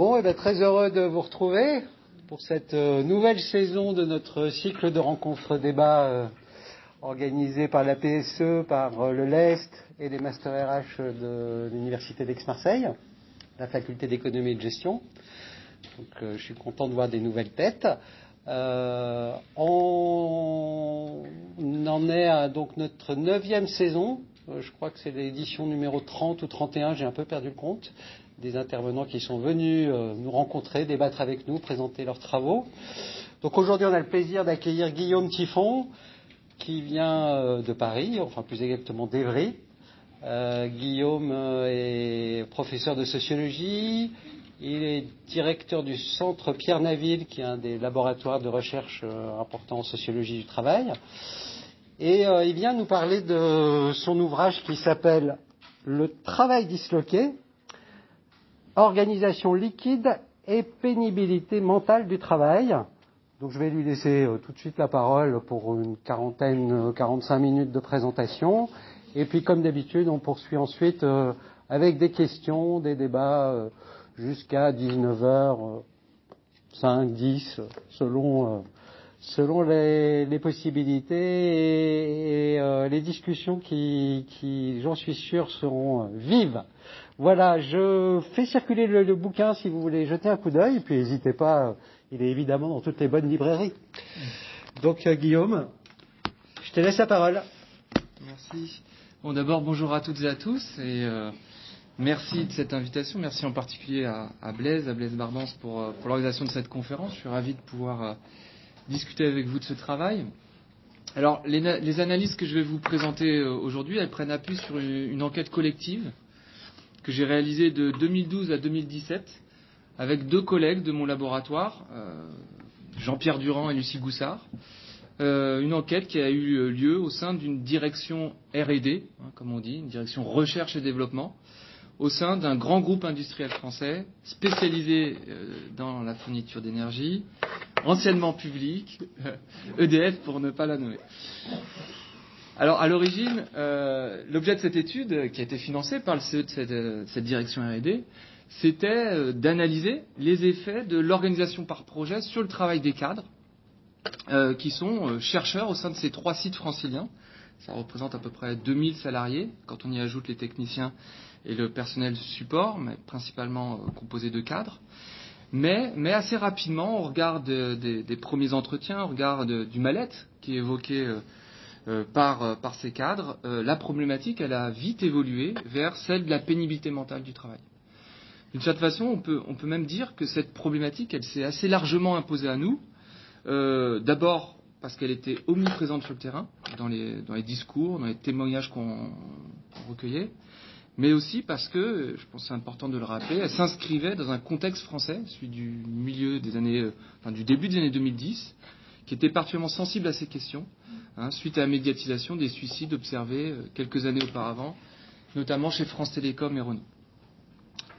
Bon, et bien, très heureux de vous retrouver pour cette nouvelle saison de notre cycle de rencontres-débats organisé par la PSE, par le LEST et les Masters RH de l'Université d'Aix-Marseille, la Faculté d'économie et de gestion. Donc, je suis content de voir des nouvelles têtes. On en est à donc notre 9e saison. Je crois que c'est l'édition numéro 30 ou 31, j'ai un peu perdu le compte, des intervenants qui sont venus nous rencontrer, débattre avec nous, présenter leurs travaux. Donc aujourd'hui, on a le plaisir d'accueillir Guillaume Tiffon, qui vient de Paris, enfin plus exactement d'Evry. Guillaume est professeur de sociologie. Il est directeur du Centre Pierre Naville, qui est un des laboratoires de recherche importants en sociologie du travail. Et il vient nous parler de son ouvrage qui s'appelle « Le travail disloqué, organisation liquide et pénibilité mentale du travail ». Donc je vais lui laisser tout de suite la parole pour une 45 minutes de présentation. Et puis comme d'habitude, on poursuit ensuite avec des questions, des débats jusqu'à 19h05, 10, selon les possibilités et les discussions qui, j'en suis sûr, seront vives. Voilà, je fais circuler le bouquin si vous voulez jeter un coup d'œil, et puis n'hésitez pas, il est évidemment dans toutes les bonnes librairies. Donc Guillaume, je te laisse la parole. Merci. Bon, d'abord, bonjour à toutes et à tous, et merci de cette invitation. Merci en particulier à Blaise Barbance pour l'organisation de cette conférence. Je suis ravi de pouvoir discuter avec vous de ce travail. Alors, les analyses que je vais vous présenter aujourd'hui, elles prennent appui sur une enquête collective que j'ai réalisée de 2012 à 2017 avec deux collègues de mon laboratoire, Jean-Pierre Durand et Lucie Goussard. Une enquête qui a eu lieu au sein d'une direction R&D, comme on dit, une direction recherche et développement, au sein d'un grand groupe industriel français spécialisé dans la fourniture d'énergie, anciennement public, EDF pour ne pas la nommer. Alors à l'origine, l'objet de cette étude qui a été financée par le CE de cette direction R&D, c'était d'analyser les effets de l'organisation par projet sur le travail des cadres qui sont chercheurs au sein de ces trois sites franciliens. Ça représente à peu près 2000 salariés, quand on y ajoute les techniciens et le personnel support, mais principalement composé de cadres. Mais assez rapidement, au regard des premiers entretiens, au regard du mal-être qui est évoqué par ces cadres, la problématique, elle a vite évolué vers celle de la pénibilité mentale du travail. D'une certaine façon, on peut même dire que cette problématique, elle s'est assez largement imposée à nous, d'abord parce qu'elle était omniprésente sur le terrain, dans les discours, dans les témoignages qu'on recueillait, mais aussi parce que, je pense que c'est important de le rappeler, elle s'inscrivait dans un contexte français, celui du début des années 2010, qui était particulièrement sensible à ces questions, suite à la médiatisation des suicides observés quelques années auparavant, notamment chez France Télécom et Renault.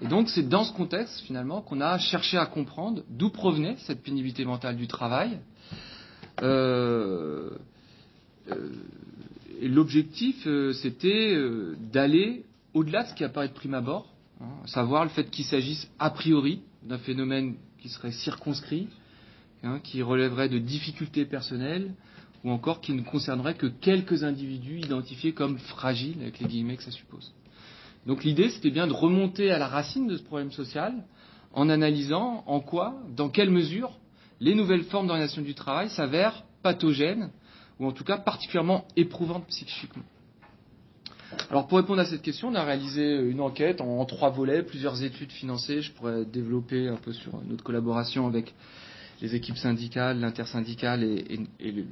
Et donc c'est dans ce contexte, finalement, qu'on a cherché à comprendre d'où provenait cette pénibilité mentale du travail. Et l'objectif, c'était d'aller au-delà de ce qui apparaît de prime abord, à savoir le fait qu'il s'agisse a priori d'un phénomène qui serait circonscrit, qui relèverait de difficultés personnelles, ou encore qui ne concernerait que quelques individus identifiés comme fragiles, avec les guillemets que ça suppose. Donc l'idée, c'était bien de remonter à la racine de ce problème social, en analysant en quoi, dans quelle mesure, les nouvelles formes d'organisation du travail s'avèrent pathogènes, ou en tout cas particulièrement éprouvantes psychiquement. Alors pour répondre à cette question, on a réalisé une enquête en trois volets, plusieurs études financées. Je pourrais développer un peu sur notre collaboration avec les équipes syndicales, l'intersyndicale et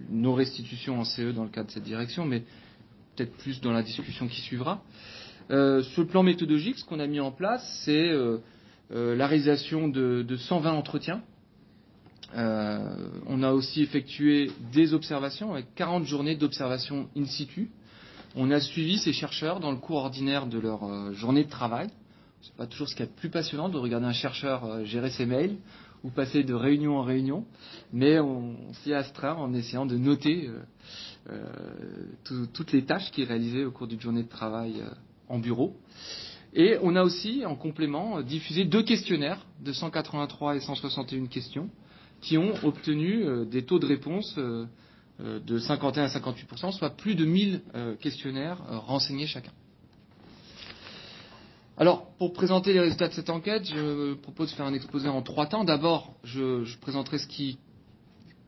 nos restitutions en CE dans le cadre de cette direction, mais peut-être plus dans la discussion qui suivra. Sur le plan méthodologique, ce qu'on a mis en place, c'est la réalisation de 120 entretiens. On a aussi effectué des observations avec 40 journées d'observation in situ. On a suivi ces chercheurs dans le cours ordinaire de leur journée de travail. C'est pas toujours ce qu'il y a de plus passionnant de regarder un chercheur gérer ses mails ou passer de réunion en réunion, mais on s'y astreint en essayant de noter toutes les tâches qu'il réalisait au cours d'une journée de travail en bureau. Et on a aussi, en complément, diffusé deux questionnaires de 183 et 161 questions qui ont obtenu des taux de réponse de 51 à 58%, soit plus de 1000 questionnaires renseignés chacun. Alors, pour présenter les résultats de cette enquête, je propose de faire un exposé en trois temps. D'abord, je présenterai ce qui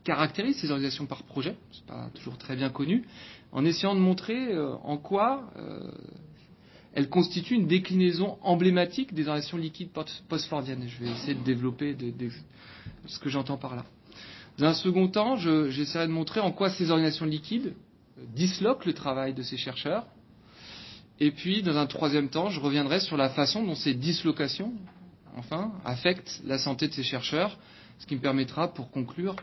caractérise ces organisations par projet, c'est pas toujours très bien connu, en essayant de montrer en quoi elles constituent une déclinaison emblématique des organisations liquides post-fordiennes. Je vais essayer de développer ce que j'entends par là. Dans un second temps, j'essaierai de montrer en quoi ces organisations liquides disloquent le travail de ces chercheurs. Et puis, dans un troisième temps, je reviendrai sur la façon dont ces dislocations, enfin, affectent la santé de ces chercheurs, ce qui me permettra, pour conclure,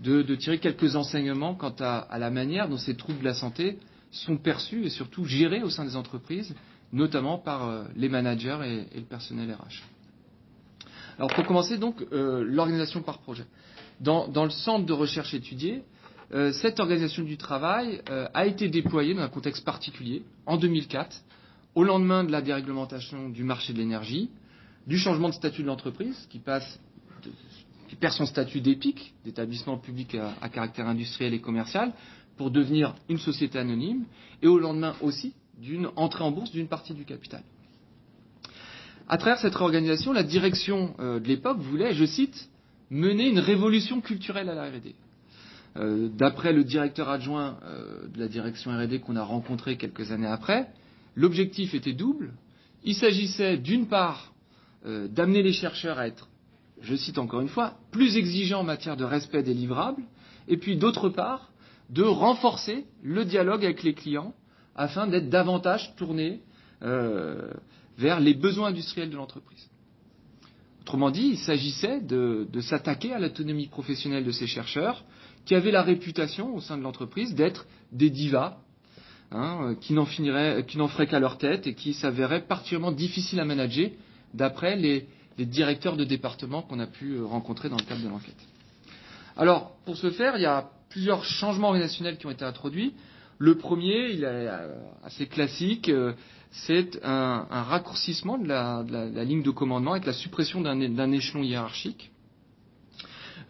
de tirer quelques enseignements quant à la manière dont ces troubles de la santé sont perçus et surtout gérés au sein des entreprises, notamment par les managers et le personnel RH. Alors, pour commencer, donc, l'organisation par projet. Dans le centre de recherche étudié, cette organisation du travail a été déployée dans un contexte particulier, en 2004, au lendemain de la déréglementation du marché de l'énergie, du changement de statut de l'entreprise, qui perd son statut d'EPIC, d'établissement public à caractère industriel et commercial, pour devenir une société anonyme, et au lendemain aussi d'une entrée en bourse d'une partie du capital. À travers cette réorganisation, la direction de l'époque voulait, je cite, « mener une révolution culturelle à la R&D ». D'après le directeur adjoint de la direction R&D qu'on a rencontré quelques années après, l'objectif était double. Il s'agissait d'une part d'amener les chercheurs à être, je cite encore une fois, plus exigeants en matière de respect des livrables, et puis d'autre part de renforcer le dialogue avec les clients afin d'être davantage tourné vers les besoins industriels de l'entreprise. Autrement dit, il s'agissait de s'attaquer à l'autonomie professionnelle de ces chercheurs qui avaient la réputation au sein de l'entreprise d'être des divas, hein, qui n'en feraient qu'à leur tête et qui s'avéraient particulièrement difficiles à manager, d'après les directeurs de département qu'on a pu rencontrer dans le cadre de l'enquête. Alors, pour ce faire, il y a plusieurs changements organisationnels qui ont été introduits. Le premier, il est assez classique, c'est un raccourcissement de la ligne de commandement avec la suppression d'un échelon hiérarchique.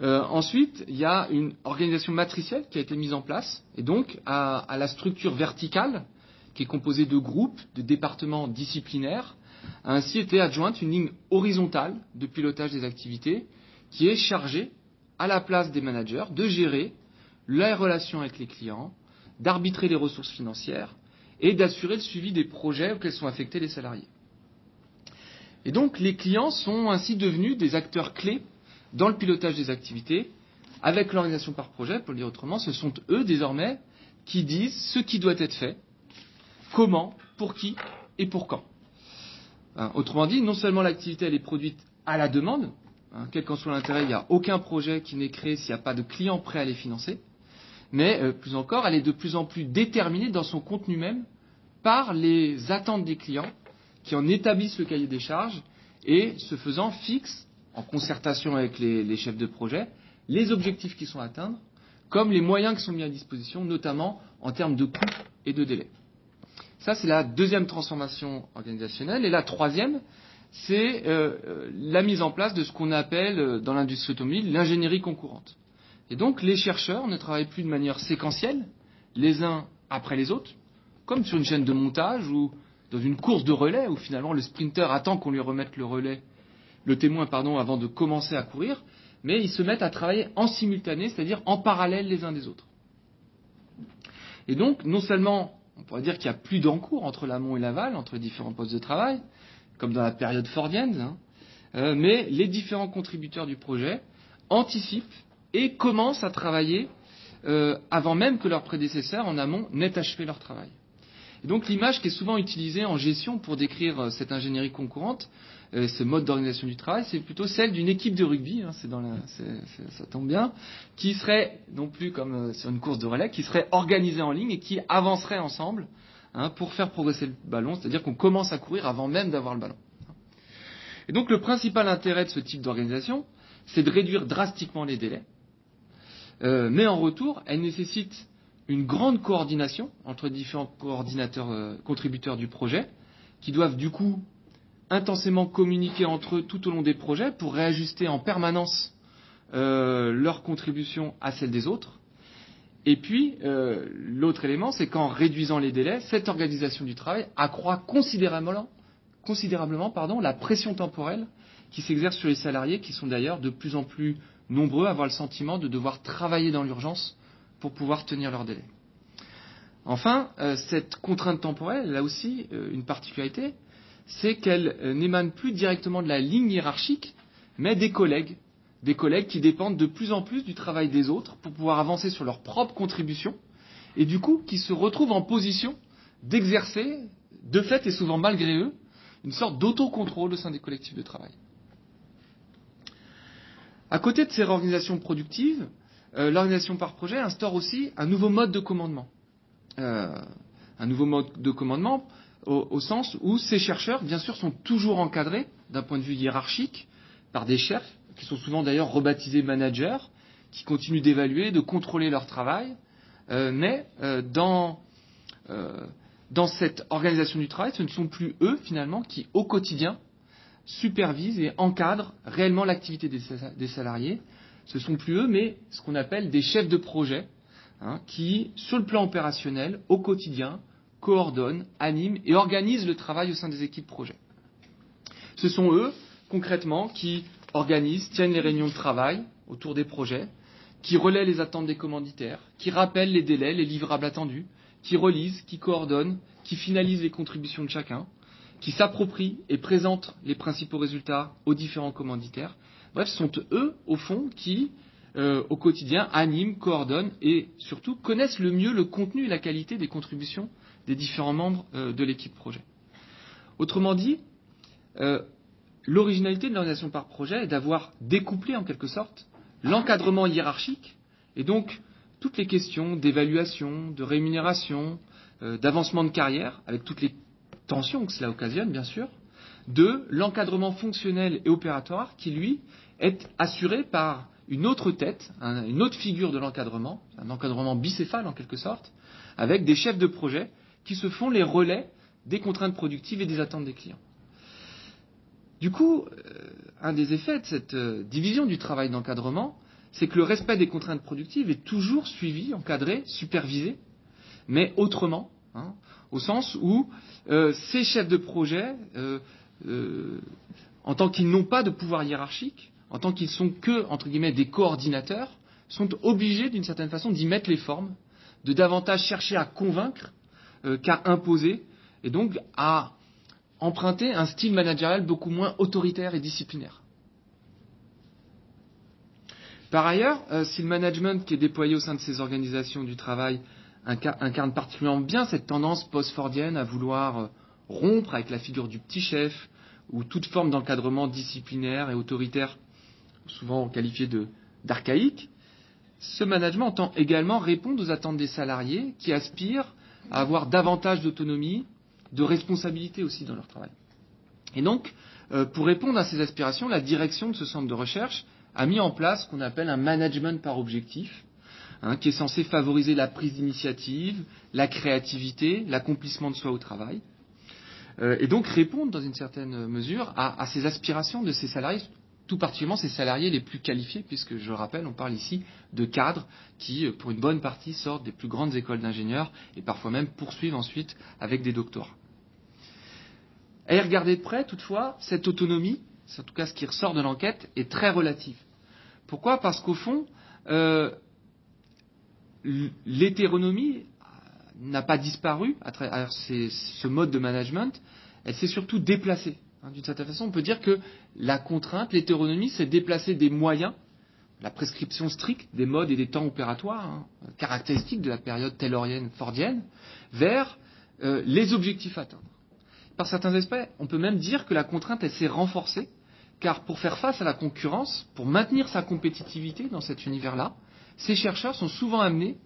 Ensuite, il y a une organisation matricielle qui a été mise en place, et donc à la structure verticale, qui est composée de groupes, de départements disciplinaires, a ainsi été adjointe une ligne horizontale de pilotage des activités, qui est chargée, à la place des managers, de gérer les relations avec les clients, d'arbitrer les ressources financières, et d'assurer le suivi des projets auxquels sont affectés les salariés. Et donc, les clients sont ainsi devenus des acteurs clés dans le pilotage des activités, avec l'organisation par projet, pour le dire autrement, ce sont eux désormais qui disent ce qui doit être fait, comment, pour qui et pour quand. Autrement dit, non seulement l'activité elle est produite à la demande, quel qu'en soit l'intérêt, il n'y a aucun projet qui n'est créé s'il n'y a pas de client prêt à les financer, mais plus encore, elle est de plus en plus déterminée dans son contenu même par les attentes des clients qui en établissent le cahier des charges et, ce faisant, fixent en concertation avec les chefs de projet, les objectifs qui sont à atteindre, comme les moyens qui sont mis à disposition, notamment en termes de coûts et de délais. Ça, c'est la deuxième transformation organisationnelle. Et la troisième, c'est la mise en place de ce qu'on appelle, dans l'industrie automobile, l'ingénierie concourante. Et donc, les chercheurs ne travaillent plus de manière séquentielle, les uns après les autres, comme sur une chaîne de montage ou dans une course de relais, où finalement le sprinter attend qu'on lui remette le témoin, avant de commencer à courir, mais ils se mettent à travailler en simultané, c'est-à-dire en parallèle les uns des autres. Et donc, non seulement, on pourrait dire qu'il n'y a plus d'encours entre l'amont et l'aval, entre les différents postes de travail, comme dans la période fordienne, mais les différents contributeurs du projet anticipent et commencent à travailler avant même que leurs prédécesseurs en amont n'aient achevé leur travail. Et donc, l'image qui est souvent utilisée en gestion pour décrire cette ingénierie concourante, ce mode d'organisation du travail, c'est plutôt celle d'une équipe de rugby, ça tombe bien, qui serait, non plus comme sur une course de relais, qui serait organisée en ligne et qui avancerait ensemble pour faire progresser le ballon, c'est-à-dire qu'on commence à courir avant même d'avoir le ballon. Et donc le principal intérêt de ce type d'organisation, c'est de réduire drastiquement les délais, mais en retour, elle nécessite une grande coordination entre les différents contributeurs du projet, qui doivent du coup intensément communiquer entre eux tout au long des projets pour réajuster en permanence leur contribution à celle des autres. Et puis, l'autre élément, c'est qu'en réduisant les délais, cette organisation du travail accroît considérablement, la pression temporelle qui s'exerce sur les salariés, qui sont d'ailleurs de plus en plus nombreux à avoir le sentiment de devoir travailler dans l'urgence pour pouvoir tenir leurs délais. Enfin, cette contrainte temporelle, elle a aussi une particularité, c'est qu'elle n'émane plus directement de la ligne hiérarchique, mais des collègues qui dépendent de plus en plus du travail des autres pour pouvoir avancer sur leur propre contribution, et du coup qui se retrouvent en position d'exercer, de fait et souvent malgré eux, une sorte d'autocontrôle au sein des collectifs de travail. À côté de ces réorganisations productives, l'organisation par projet instaure aussi un nouveau mode de commandement. Un nouveau mode de commandement au sens où ces chercheurs, bien sûr, sont toujours encadrés d'un point de vue hiérarchique par des chefs, qui sont souvent d'ailleurs rebaptisés managers, qui continuent d'évaluer, de contrôler leur travail, mais dans cette organisation du travail, ce ne sont plus eux, finalement, qui, au quotidien, supervisent et encadrent réellement l'activité des salariés. Ce ne sont plus eux, mais ce qu'on appelle des chefs de projet, qui, sur le plan opérationnel, au quotidien, coordonnent, animent et organisent le travail au sein des équipes projet. Ce sont eux, concrètement, qui organisent, tiennent les réunions de travail autour des projets, qui relaient les attentes des commanditaires, qui rappellent les délais, les livrables attendus, qui relisent, qui coordonnent, qui finalisent les contributions de chacun, qui s'approprient et présentent les principaux résultats aux différents commanditaires. Bref, ce sont eux, au fond, qui, au quotidien, animent, coordonnent et, surtout, connaissent le mieux le contenu et la qualité des contributions des différents membres de l'équipe projet. Autrement dit, l'originalité de l'organisation par projet est d'avoir découplé, en quelque sorte, l'encadrement hiérarchique et donc toutes les questions d'évaluation, de rémunération, d'avancement de carrière, avec toutes les tensions que cela occasionne, bien sûr, de l'encadrement fonctionnel et opératoire qui, lui, est assuré par une autre tête, une autre figure de l'encadrement, un encadrement bicéphale, en quelque sorte, avec des chefs de projet qui se font les relais des contraintes productives et des attentes des clients. Du coup, un des effets de cette division du travail d'encadrement, c'est que le respect des contraintes productives est toujours suivi, encadré, supervisé, mais autrement, au sens où ces chefs de projet, en tant qu'ils n'ont pas de pouvoir hiérarchique, en tant qu'ils sont que, entre guillemets, des coordinateurs, sont obligés d'une certaine façon d'y mettre les formes, de davantage chercher à convaincre qu'à imposer, et donc à emprunter un style managérial beaucoup moins autoritaire et disciplinaire. Par ailleurs, si le management qui est déployé au sein de ces organisations du travail incarne particulièrement bien cette tendance post-fordienne à vouloir rompre avec la figure du petit chef ou toute forme d'encadrement disciplinaire et autoritaire, souvent qualifié d'archaïque, ce management entend également répondre aux attentes des salariés qui aspirent à avoir davantage d'autonomie, de responsabilité aussi dans leur travail. Et donc, pour répondre à ces aspirations, la direction de ce centre de recherche a mis en place ce qu'on appelle un management par objectif, qui est censé favoriser la prise d'initiative, la créativité, l'accomplissement de soi au travail, et donc répondre dans une certaine mesure à ces aspirations de ces salariés, tout particulièrement ces salariés les plus qualifiés, puisque je rappelle, on parle ici de cadres qui, pour une bonne partie, sortent des plus grandes écoles d'ingénieurs et parfois même poursuivent ensuite avec des doctorats. À y regarder de près, toutefois, cette autonomie, c'est en tout cas ce qui ressort de l'enquête, est très relative. Pourquoi ? Parce qu'au fond, l'hétéronomie n'a pas disparu à travers ce mode de management, elle s'est surtout déplacée. D'une certaine façon, on peut dire que la contrainte, l'hétéronomie, s'est déplacée des moyens, la prescription stricte des modes et des temps opératoires, caractéristiques de la période taylorienne-fordienne, vers les objectifs atteints. Par certains aspects, on peut même dire que la contrainte, elle s'est renforcée, car pour faire face à la concurrence, pour maintenir sa compétitivité dans cet univers-là, ces chercheurs sont souvent amenés,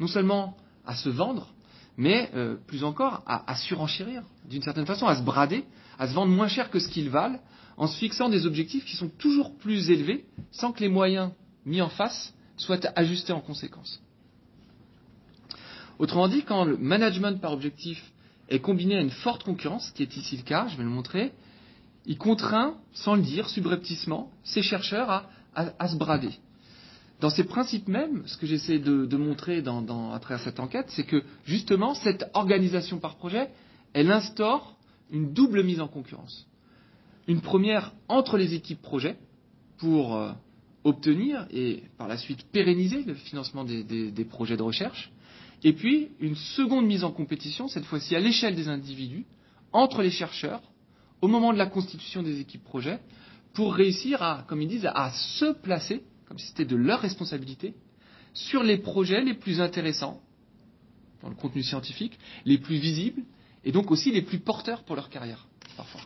non seulement à se vendre, mais plus encore à surenchérir, d'une certaine façon, à se brader, à se vendre moins cher que ce qu'ils valent, en se fixant des objectifs qui sont toujours plus élevés, sans que les moyens mis en face soient ajustés en conséquence. Autrement dit, quand le management par objectif est combiné à une forte concurrence, ce qui est ici le cas, je vais le montrer, il contraint, sans le dire, subrepticement, ses chercheurs à se brader. Dans ces principes mêmes, ce que j'essaie de montrer à travers cette enquête, c'est que, justement, cette organisation par projet, elle instaure une double mise en concurrence. Une première entre les équipes projet, pour obtenir et, par la suite, pérenniser le financement des projets de recherche. Et puis, une seconde mise en compétition, cette fois-ci à l'échelle des individus, entre les chercheurs, au moment de la constitution des équipes projets, pour réussir à, comme ils disent, à se placer, comme si c'était de leur responsabilité, sur les projets les plus intéressants, dans le contenu scientifique, les plus visibles, et donc aussi les plus porteurs pour leur carrière, parfois.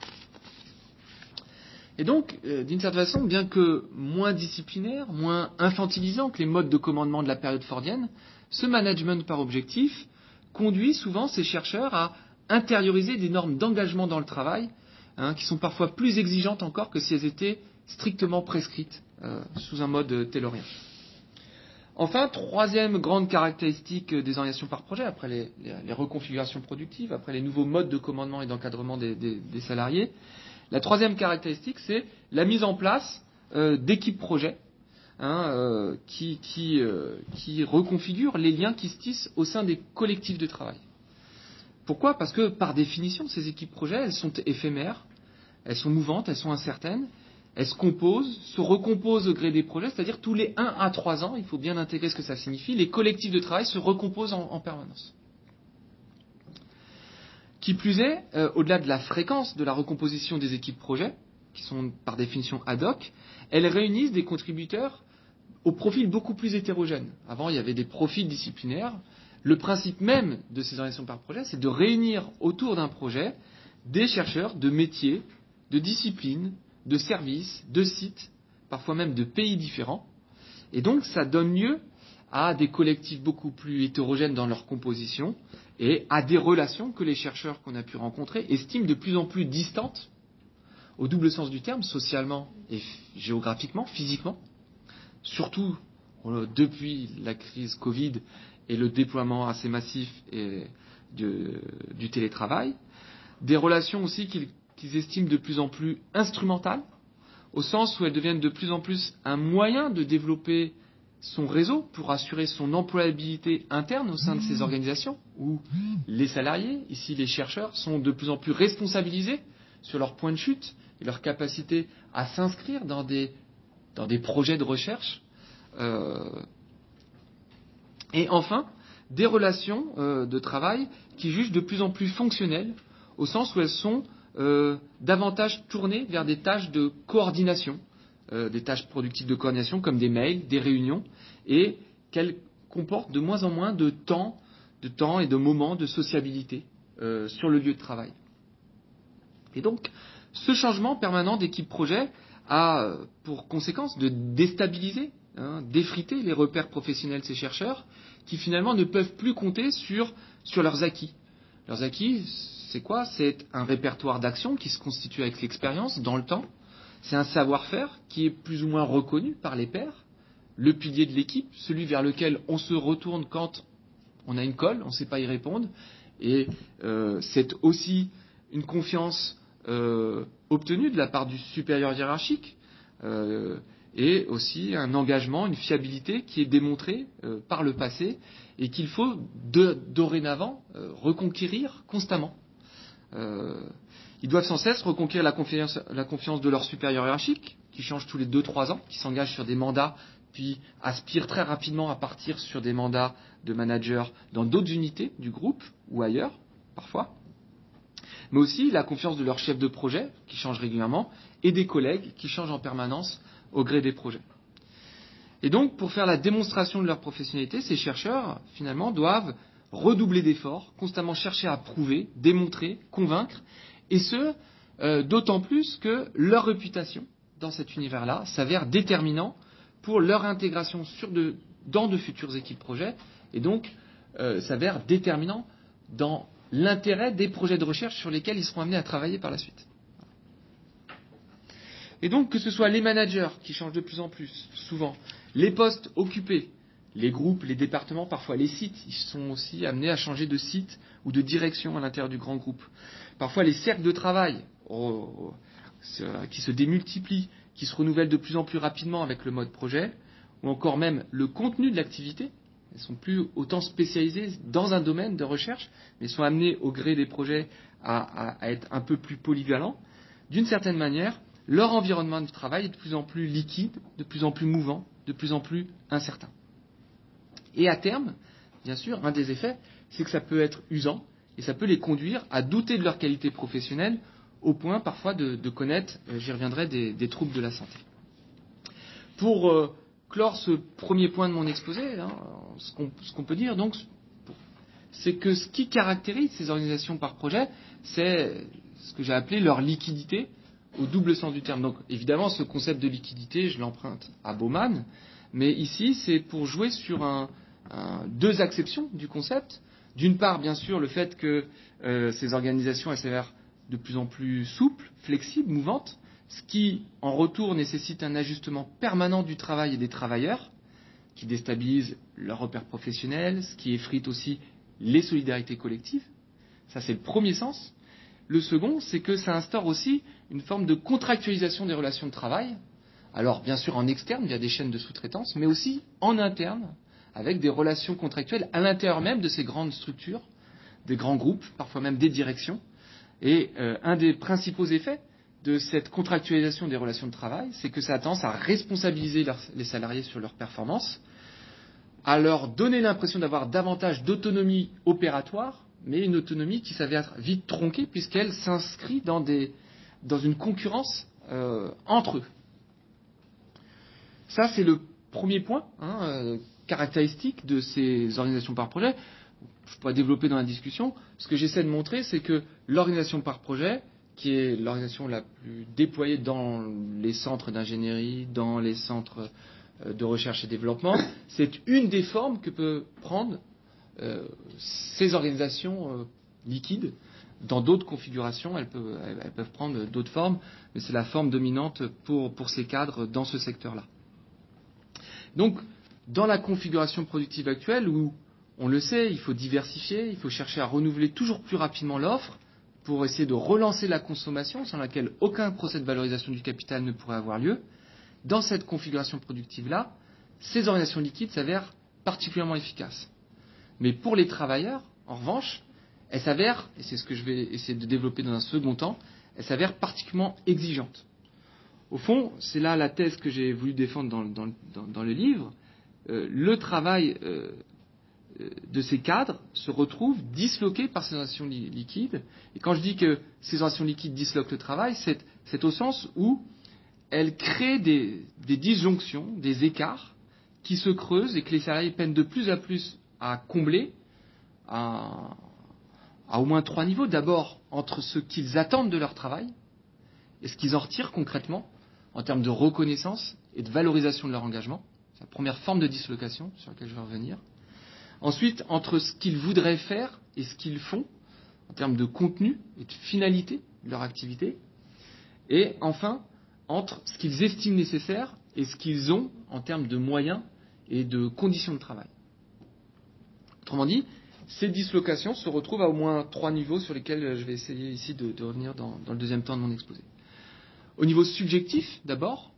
Et donc, d'une certaine façon, bien que moins disciplinaire, moins infantilisant que les modes de commandement de la période fordienne, ce management par objectif conduit souvent ces chercheurs à intérioriser des normes d'engagement dans le travail, qui sont parfois plus exigeantes encore que si elles étaient strictement prescrites sous un mode taylorien. Enfin, troisième grande caractéristique des organisations par projet, après les reconfigurations productives, après les nouveaux modes de commandement et d'encadrement des salariés, la troisième caractéristique, c'est la mise en place d'équipes projets qui reconfigurent les liens qui se tissent au sein des collectifs de travail. Pourquoi ? Parce que, par définition, ces équipes projets, elles sont éphémères, elles sont mouvantes, elles sont incertaines, elles se composent, se recomposent au gré des projets, c'est-à-dire tous les 1 à 3 ans, il faut bien intégrer ce que ça signifie, les collectifs de travail se recomposent en permanence. Qui plus est, au-delà de la fréquence de la recomposition des équipes projets, qui sont par définition ad hoc, elles réunissent des contributeurs au profil beaucoup plus hétérogène. Avant, il y avait des profils disciplinaires. Le principe même de ces organisations par projet, c'est de réunir autour d'un projet des chercheurs de métiers, de disciplines, de services, de sites, parfois même de pays différents. Et donc, ça donne lieu à des collectifs beaucoup plus hétérogènes dans leur composition et à des relations que les chercheurs qu'on a pu rencontrer estiment de plus en plus distantes, au double sens du terme, socialement et géographiquement, physiquement, surtout depuis la crise Covid et le déploiement assez massif du télétravail, des relations aussi qu'ils estiment de plus en plus instrumentales, au sens où elles deviennent de plus en plus un moyen de développer son réseau pour assurer son employabilité interne au sein de ces organisations où les salariés, ici les chercheurs, sont de plus en plus responsabilisés sur leur point de chute et leur capacité à s'inscrire dans des projets de recherche. Et enfin, des relations de travail qui jugent de plus en plus fonctionnelles au sens où elles sont davantage tournées vers des tâches de coordination, des tâches productives de coordination comme des mails, des réunions, et qu'elles comportent de moins en moins de temps et de moments de sociabilité sur le lieu de travail. Et donc, ce changement permanent d'équipe projet a pour conséquence de déstabiliser, d'effriter les repères professionnels de ces chercheurs qui finalement ne peuvent plus compter sur leurs acquis. Leurs acquis, c'est quoi ? C'est un répertoire d'actions qui se constitue avec l'expérience dans le temps. C'est un savoir-faire qui est plus ou moins reconnu par les pairs, le pilier de l'équipe, celui vers lequel on se retourne quand on a une colle, on ne sait pas y répondre. Et c'est aussi une confiance obtenue de la part du supérieur hiérarchique et aussi un engagement, une fiabilité qui est démontrée par le passé et qu'il faut dorénavant reconquérir constamment. Ils doivent sans cesse reconquérir la confiance de leur supérieur hiérarchique, qui change tous les 2-3 ans, qui s'engage sur des mandats, puis aspire très rapidement à partir sur des mandats de manager dans d'autres unités du groupe ou ailleurs, parfois. Mais aussi la confiance de leur chef de projet, qui change régulièrement, et des collègues qui changent en permanence au gré des projets. Et donc, pour faire la démonstration de leur professionnalité, ces chercheurs, finalement, doivent redoubler d'efforts, constamment chercher à prouver, démontrer, convaincre, et ce, d'autant plus que leur réputation dans cet univers-là s'avère déterminant pour leur intégration dans de futures équipes projets, et donc s'avère déterminant dans l'intérêt des projets de recherche sur lesquels ils seront amenés à travailler par la suite. Et donc, que ce soit les managers qui changent de plus en plus, souvent, les postes occupés, les groupes, les départements, parfois les sites, ils sont aussi amenés à changer de site ou de direction à l'intérieur du grand groupe. Parfois, les cercles de travail qui se démultiplient, qui se renouvellent de plus en plus rapidement avec le mode projet, ou encore même le contenu de l'activité. Elles sont plus autant spécialisées dans un domaine de recherche, mais sont amenées au gré des projets à être un peu plus polyvalents. D'une certaine manière, leur environnement de travail est de plus en plus liquide, de plus en plus mouvant, de plus en plus incertain. Et à terme, bien sûr, un des effets, c'est que ça peut être usant et ça peut les conduire à douter de leur qualité professionnelle au point parfois de connaître, j'y reviendrai, des troubles de la santé. Pour clore ce premier point de mon exposé, ce qu'on peut dire donc, c'est que ce qui caractérise ces organisations par projet, c'est ce que j'ai appelé leur liquidité au double sens du terme. Donc évidemment, ce concept de liquidité, je l'emprunte à Bauman, mais ici, c'est pour jouer sur deux acceptions du concept. D'une part, bien sûr, le fait que ces organisations s'avèrent de plus en plus souples, flexibles, mouvantes, ce qui, en retour, nécessite un ajustement permanent du travail et des travailleurs, qui déstabilise leurs repères professionnels, ce qui effrite aussi les solidarités collectives. Ça, c'est le premier sens. Le second, c'est que ça instaure aussi une forme de contractualisation des relations de travail, alors bien sûr en externe, via des chaînes de sous-traitance, mais aussi en interne, avec des relations contractuelles à l'intérieur même de ces grandes structures, des grands groupes, parfois même des directions. Et un des principaux effets de cette contractualisation des relations de travail, c'est que ça a tendance à responsabiliser les salariés sur leur performance, à leur donner l'impression d'avoir davantage d'autonomie opératoire, mais une autonomie qui s'avère vite tronquée puisqu'elle s'inscrit dans une concurrence entre eux. Ça, c'est le premier point caractéristique de ces organisations par projet. Je ne peux pas développer dans la discussion. Ce que j'essaie de montrer, c'est que l'organisation par projet, qui est l'organisation la plus déployée dans les centres d'ingénierie, dans les centres de recherche et développement, c'est une des formes que peut prendre ces organisations liquides. Dans d'autres configurations, elles peuvent prendre d'autres formes, mais c'est la forme dominante pour ces cadres dans ce secteur-là. Donc, dans la configuration productive actuelle, où on le sait, il faut diversifier, il faut chercher à renouveler toujours plus rapidement l'offre pour essayer de relancer la consommation sans laquelle aucun procès de valorisation du capital ne pourrait avoir lieu. Dans cette configuration productive-là, ces organisations liquides s'avèrent particulièrement efficaces. Mais pour les travailleurs, en revanche, elles s'avèrent, et c'est ce que je vais essayer de développer dans un second temps, elles s'avèrent particulièrement exigeantes. Au fond, c'est là la thèse que j'ai voulu défendre dans le livre. Le travail de ces cadres se retrouve disloqué par ces organisations liquides. Et quand je dis que ces organisations liquides disloquent le travail, c'est au sens où elles créent des disjonctions, des écarts qui se creusent et que les salariés peinent de plus en plus à combler à au moins trois niveaux. D'abord, entre ce qu'ils attendent de leur travail et ce qu'ils en retirent concrètement en termes de reconnaissance et de valorisation de leur engagement. C'est la première forme de dislocation sur laquelle je vais revenir. Ensuite, entre ce qu'ils voudraient faire et ce qu'ils font en termes de contenu et de finalité de leur activité. Et enfin, entre ce qu'ils estiment nécessaire et ce qu'ils ont en termes de moyens et de conditions de travail. Autrement dit, ces dislocations se retrouvent à au moins trois niveaux sur lesquels je vais essayer ici de revenir dans le deuxième temps de mon exposé. Au niveau subjectif, d'abord,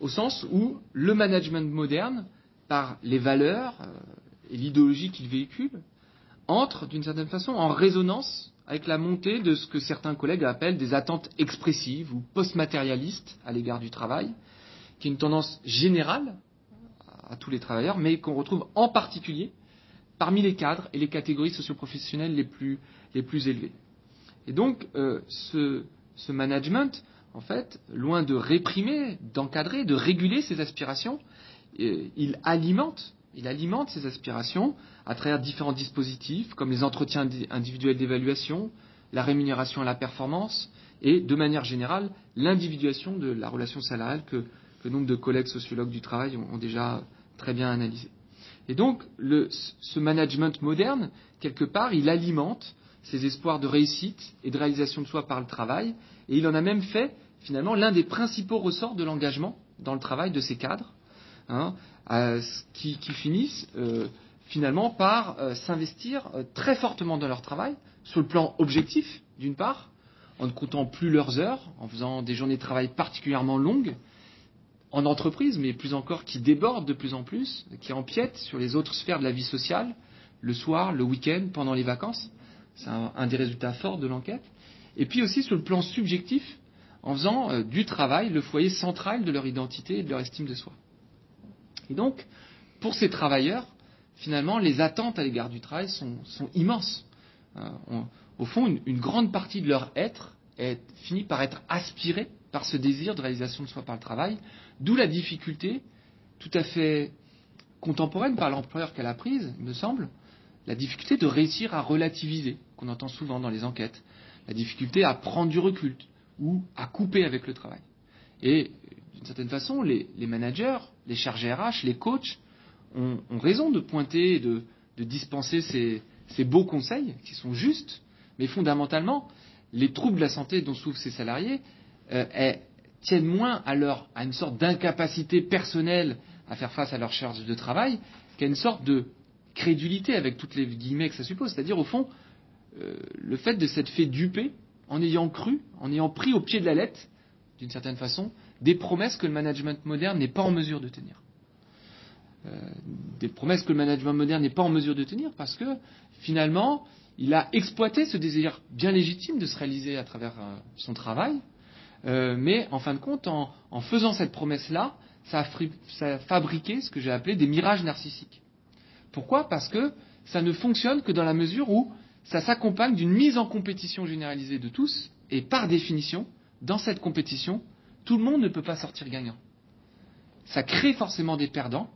au sens où le management moderne, par les valeurs et l'idéologie qu'il véhicule, entre d'une certaine façon en résonance avec la montée de ce que certains collègues appellent des attentes expressives ou post-matérialistes à l'égard du travail, qui est une tendance générale à tous les travailleurs, mais qu'on retrouve en particulier parmi les cadres et les catégories socioprofessionnelles les plus élevées. Et donc, ce management, en fait, loin de réprimer, d'encadrer, de réguler ces aspirations, il alimente ces aspirations à travers différents dispositifs, comme les entretiens individuels d'évaluation, la rémunération à la performance, et de manière générale, l'individuation de la relation salariale que nombre de collègues sociologues du travail ont déjà très bien analysé. Et donc, ce management moderne, quelque part, il alimente ses espoirs de réussite et de réalisation de soi par le travail, et il en a même fait, finalement, l'un des principaux ressorts de l'engagement dans le travail de ces cadres, qui finissent, finalement, par s'investir très fortement dans leur travail, sur le plan objectif, d'une part, en ne coûtant plus leurs heures, en faisant des journées de travail particulièrement longues, en entreprise, mais plus encore, qui débordent de plus en plus, qui empiètent sur les autres sphères de la vie sociale, le soir, le week-end, pendant les vacances. C'est un des résultats forts de l'enquête. Et puis aussi sur le plan subjectif, en faisant du travail le foyer central de leur identité et de leur estime de soi. Et donc, pour ces travailleurs, finalement, les attentes à l'égard du travail sont immenses. Au fond, une grande partie de leur être finit par être aspirée par ce désir de réalisation de soi par le travail, d'où la difficulté tout à fait contemporaine par l'employeur qu'elle a prise, il me semble, la difficulté de réussir à relativiser, qu'on entend souvent dans les enquêtes, la difficulté à prendre du recul ou à couper avec le travail. Et d'une certaine façon, les managers, les chargés RH, les coachs ont raison de pointer et de dispenser ces beaux conseils qui sont justes, mais fondamentalement, les troubles de la santé dont souffrent ces salariés tiennent moins à une sorte d'incapacité personnelle à faire face à leur charge de travail qu'à une sorte de crédulité avec toutes les guillemets que ça suppose. C'est-à-dire, au fond, le fait de s'être fait duper en ayant cru, en ayant pris au pied de la lettre, d'une certaine façon, des promesses que le management moderne n'est pas en mesure de tenir. Des promesses que le management moderne n'est pas en mesure de tenir parce que, finalement, il a exploité ce désir bien légitime de se réaliser à travers son travail, mais, en fin de compte, en faisant cette promesse-là, ça a fabriqué ce que j'ai appelé des mirages narcissiques. Pourquoi ? Parce que ça ne fonctionne que dans la mesure où ça s'accompagne d'une mise en compétition généralisée de tous, et par définition, dans cette compétition, tout le monde ne peut pas sortir gagnant. Ça crée forcément des perdants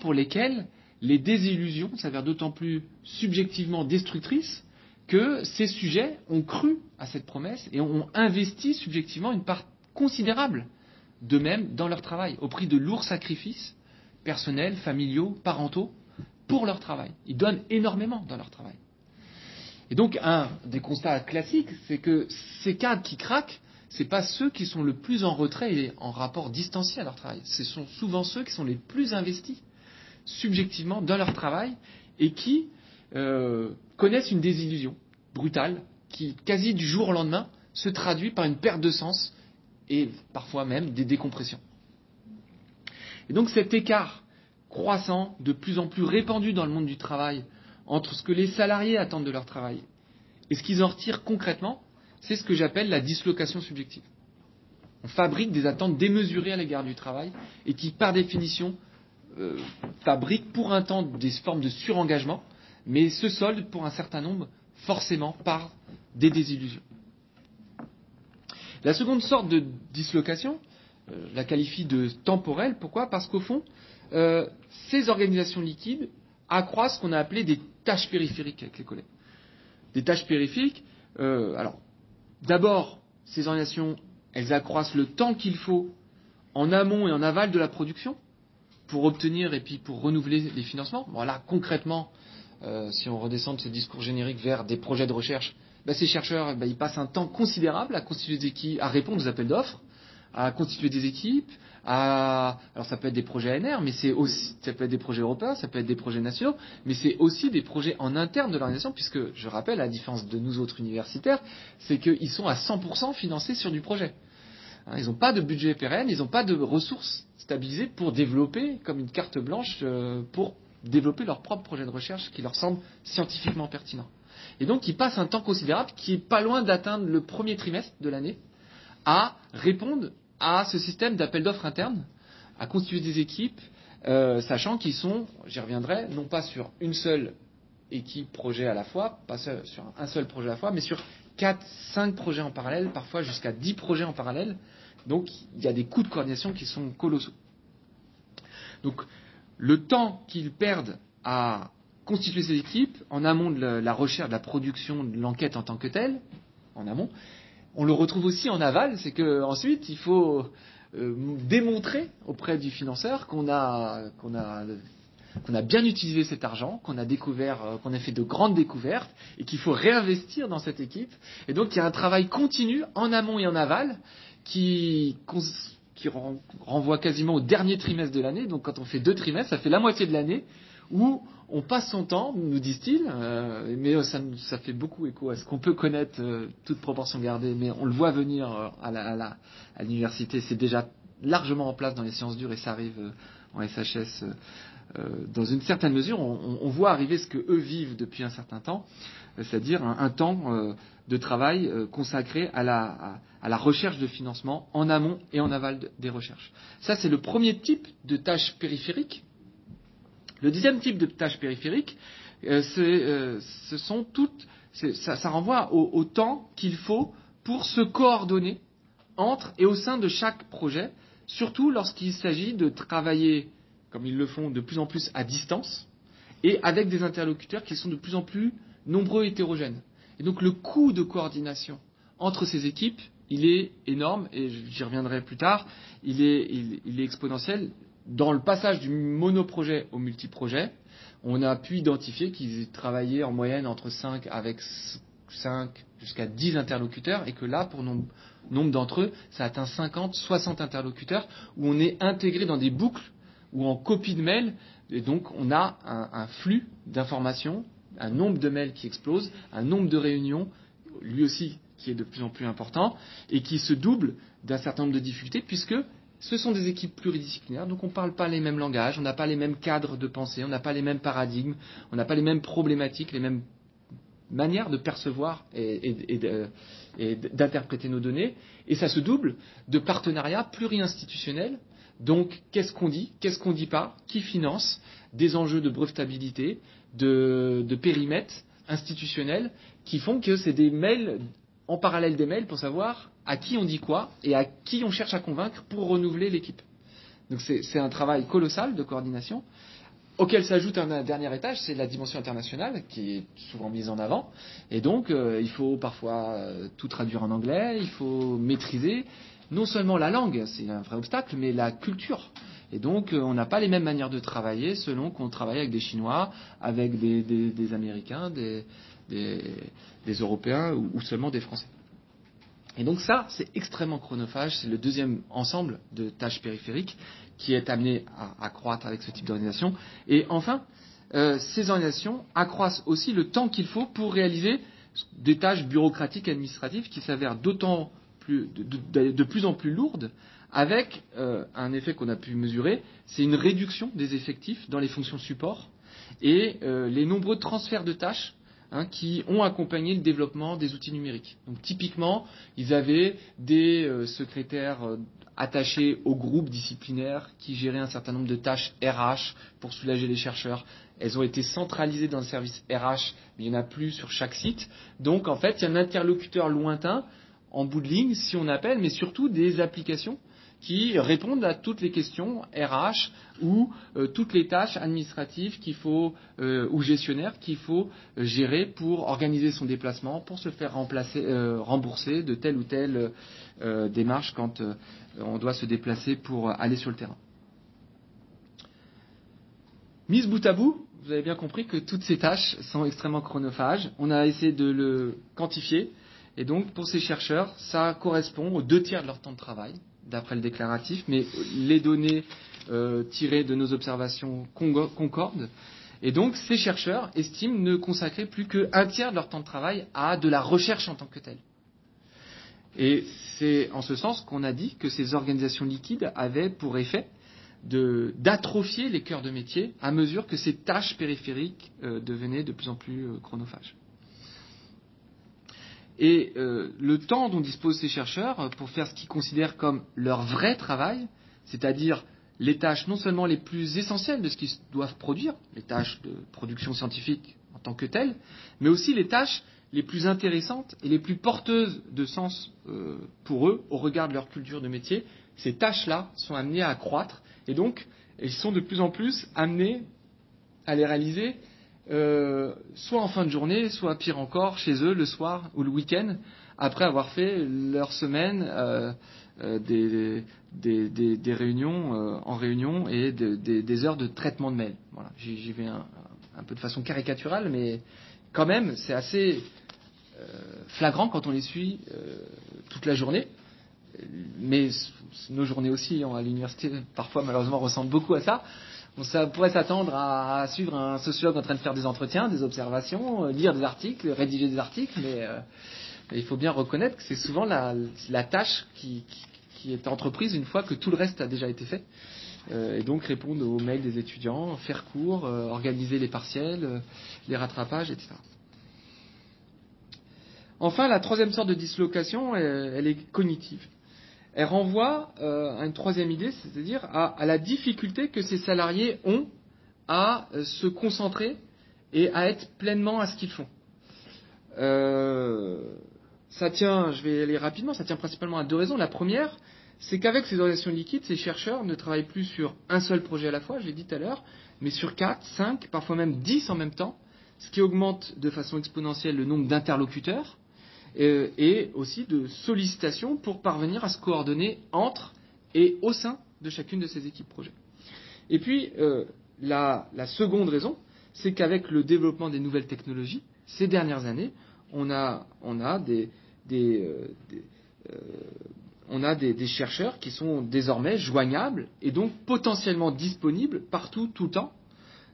pour lesquels les désillusions s'avèrent d'autant plus subjectivement destructrices que ces sujets ont cru à cette promesse et ont investi subjectivement une part considérable d'eux-mêmes dans leur travail, au prix de lourds sacrifices personnels, familiaux, parentaux, pour leur travail. Ils donnent énormément dans leur travail. Et donc, un des constats classiques, c'est que ces cadres qui craquent, ce n'est pas ceux qui sont le plus en retrait et en rapport distancié à leur travail. Ce sont souvent ceux qui sont les plus investis subjectivement dans leur travail et qui connaissent une désillusion brutale qui, quasi du jour au lendemain, se traduit par une perte de sens et parfois même des décompressions. Et donc cet écart croissant, de plus en plus répandu dans le monde du travail, entre ce que les salariés attendent de leur travail et ce qu'ils en retirent concrètement, c'est ce que j'appelle la dislocation subjective. On fabrique des attentes démesurées à l'égard du travail et qui, par définition, fabriquent pour un temps des formes de surengagement, mais se soldent pour un certain nombre forcément par des désillusions. La seconde sorte de dislocation, je la qualifie de temporelle. Pourquoi ? Parce qu'au fond, ces organisations liquides accroissent ce qu'on a appelé des tâches périphériques avec les collègues. Des tâches périphériques, alors, d'abord, ces organisations, elles accroissent le temps qu'il faut en amont et en aval de la production pour obtenir et puis pour renouveler les financements. Voilà, concrètement, si on redescend de ces discours génériques vers des projets de recherche, ces chercheurs, ils passent un temps considérable à constituer des équipes, à répondre aux appels d'offres, à constituer des équipes, alors ça peut être des projets ANR, mais c'est aussi, ça peut être des projets européens, ça peut être des projets nationaux, mais c'est aussi des projets en interne de l'organisation, puisque, je rappelle, à la différence de nous autres universitaires, c'est qu'ils sont à 100% financés sur du projet. Ils n'ont pas de budget pérenne, ils n'ont pas de ressources stabilisées pour développer, comme une carte blanche, pour développer leur propre projet de recherche qui leur semble scientifiquement pertinent. Et donc, ils passent un temps considérable qui est pas loin d'atteindre le premier trimestre de l'année à répondre à ce système d'appel d'offres interne, à constituer des équipes, sachant qu'ils sont, j'y reviendrai, non pas sur une seule équipe projet à la fois, pas sur un seul projet à la fois, mais sur 4, 5 projets en parallèle, parfois jusqu'à 10 projets en parallèle. Donc, il y a des coûts de coordination qui sont colossaux. Donc, le temps qu'ils perdent à constituer ces équipes, en amont de la recherche, de la production, de l'enquête en tant que telle, en amont, on le retrouve aussi en aval, c'est qu'ensuite, il faut démontrer auprès du financeur qu'on a bien utilisé cet argent, qu'on a fait de grandes découvertes et qu'il faut réinvestir dans cette équipe. Et donc, il y a un travail continu en amont et en aval qui renvoie quasiment au dernier trimestre de l'année. Donc, quand on fait 2 trimestres, ça fait la moitié de l'année où On passe son temps, nous disent-ils, mais ça fait beaucoup écho à ce qu'on peut connaître, toute proportion gardée, mais on le voit venir à l'université. C'est déjà largement en place dans les sciences dures et ça arrive en SHS. Dans une certaine mesure, on voit arriver ce que eux vivent depuis un certain temps, c'est-à-dire un temps de travail consacré à la recherche de financement en amont et en aval des recherches. Ça, c'est le premier type de tâche périphérique. Le deuxième type de tâche périphérique, ça renvoie au temps qu'il faut pour se coordonner entre et au sein de chaque projet, surtout lorsqu'il s'agit de travailler, comme ils le font de plus en plus à distance, et avec des interlocuteurs qui sont de plus en plus nombreux et hétérogènes. Et donc le coût de coordination entre ces équipes, il est énorme, et j'y reviendrai plus tard, il est exponentiel. Dans le passage du monoprojet au multiprojet, on a pu identifier qu'ils travaillaient en moyenne avec 5 jusqu'à 10 interlocuteurs, et que là, pour nombre d'entre eux, ça atteint 50, 60 interlocuteurs, où on est intégré dans des boucles ou en copie de mail, et donc on a un flux d'informations, un nombre de mails qui explose, un nombre de réunions, lui aussi, qui est de plus en plus important, et qui se double d'un certain nombre de difficultés, puisque ce sont des équipes pluridisciplinaires, donc on ne parle pas les mêmes langages, on n'a pas les mêmes cadres de pensée, on n'a pas les mêmes paradigmes, on n'a pas les mêmes problématiques, les mêmes manières de percevoir et d'interpréter nos données. Et ça se double de partenariats pluri-institutionnels. Donc, qu'est-ce qu'on dit, qu'est-ce qu'on ne dit pas, qui finance, des enjeux de brevetabilité, de périmètre institutionnel, qui font que c'est des mails en parallèle des mails pour savoir à qui on dit quoi et à qui on cherche à convaincre pour renouveler l'équipe. Donc c'est un travail colossal de coordination auquel s'ajoute un dernier étage, c'est la dimension internationale qui est souvent mise en avant. Et donc il faut parfois tout traduire en anglais, il faut maîtriser non seulement la langue, c'est un vrai obstacle, mais la culture. Et donc on n'a pas les mêmes manières de travailler selon qu'on travaille avec des Chinois, avec des Américains, des Européens ou seulement des Français. Et donc ça, c'est extrêmement chronophage. C'est le deuxième ensemble de tâches périphériques qui est amené à croître avec ce type d'organisation. Et enfin, ces organisations accroissent aussi le temps qu'il faut pour réaliser des tâches bureaucratiques et administratives qui s'avèrent de plus en plus lourdes, avec un effet qu'on a pu mesurer, c'est une réduction des effectifs dans les fonctions support et les nombreux transferts de tâches qui ont accompagné le développement des outils numériques. Donc typiquement, ils avaient des secrétaires attachés au groupe disciplinaire qui géraient un certain nombre de tâches RH pour soulager les chercheurs. Elles ont été centralisées dans le service RH, mais il n'y en a plus sur chaque site. Donc en fait, il y a un interlocuteur lointain, en bout de ligne, si on appelle, mais surtout des applications qui répondent à toutes les questions RH ou toutes les tâches administratives qu'il faut ou gestionnaires qu'il faut gérer pour organiser son déplacement, pour se faire rembourser de telle ou telle démarche quand on doit se déplacer pour aller sur le terrain. Mise bout à bout, vous avez bien compris que toutes ces tâches sont extrêmement chronophages. On a essayé de le quantifier. Et donc, pour ces chercheurs, ça correspond aux 2/3 de leur temps de travail, d'après le déclaratif, mais les données tirées de nos observations concordent. Et donc, ces chercheurs estiment ne consacrer plus qu'1/3 de leur temps de travail à de la recherche en tant que telle. Et c'est en ce sens qu'on a dit que ces organisations liquides avaient pour effet d'atrophier les cœurs de métier à mesure que ces tâches périphériques devenaient de plus en plus chronophages. Et le temps dont disposent ces chercheurs pour faire ce qu'ils considèrent comme leur vrai travail, c'est-à-dire les tâches non seulement les plus essentielles de ce qu'ils doivent produire, les tâches de production scientifique en tant que telles, mais aussi les tâches les plus intéressantes et les plus porteuses de sens pour eux au regard de leur culture de métier, ces tâches-là sont amenées à croître et donc ils sont de plus en plus amenés à les réaliser soit en fin de journée, soit pire encore chez eux le soir ou le week-end après avoir fait leur semaine des réunions en réunion et des heures de traitement de mail. Voilà, j'y vais un peu de façon caricaturale, mais quand même c'est assez flagrant quand on les suit toute la journée. Mais nos journées aussi à l'université parfois malheureusement ressemblent beaucoup à ça. on pourrait s'attendre à suivre un sociologue en train de faire des entretiens, des observations, lire des articles, rédiger des articles, mais il faut bien reconnaître que c'est souvent la tâche qui est entreprise une fois que tout le reste a déjà été fait. Et donc répondre aux mails des étudiants, faire cours, organiser les partiels, les rattrapages, etc. Enfin, la troisième sorte de dislocation, elle est cognitive. Elle renvoie à une troisième idée, c'est-à-dire à la difficulté que ces salariés ont à se concentrer et à être pleinement à ce qu'ils font. Ça tient, je vais aller rapidement, ça tient principalement à deux raisons. La première, c'est qu'avec ces organisations liquides, ces chercheurs ne travaillent plus sur un seul projet à la fois, je l'ai dit tout à l'heure, mais sur 4, 5, parfois même 10 en même temps, ce qui augmente de façon exponentielle le nombre d'interlocuteurs et aussi de sollicitations pour parvenir à se coordonner entre et au sein de chacune de ces équipes projets. Et puis, la seconde raison, c'est qu'avec le développement des nouvelles technologies, ces dernières années, on a des chercheurs qui sont désormais joignables et donc potentiellement disponibles partout, tout le temps.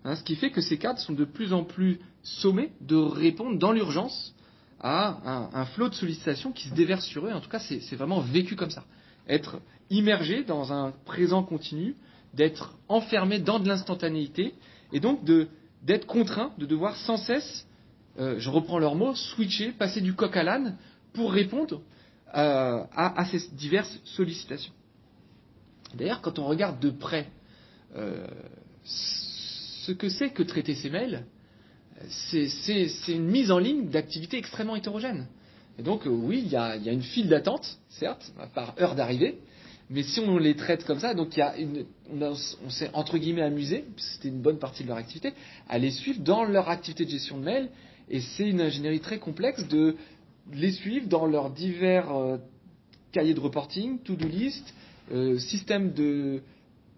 Ce qui fait que ces cadres sont de plus en plus sommés de répondre dans l'urgence à un flot de sollicitations qui se déverse sur eux. En tout cas, c'est vraiment vécu comme ça. Être immergé dans un présent continu, d'être enfermé dans de l'instantanéité et donc d'être contraint de devoir sans cesse, je reprends leurs mots, switcher, passer du coq à l'âne pour répondre à ces diverses sollicitations. D'ailleurs, quand on regarde de près ce que c'est que traiter ces mails, c'est une mise en ligne d'activités extrêmement hétérogènes. Et donc, oui, il y a une file d'attente, certes, par heure d'arrivée, mais si on les traite comme ça, donc on s'est entre guillemets amusé, c'était une bonne partie de leur activité, à les suivre dans leur activité de gestion de mails, et c'est une ingénierie très complexe de les suivre dans leurs divers cahiers de reporting, to-do list, système de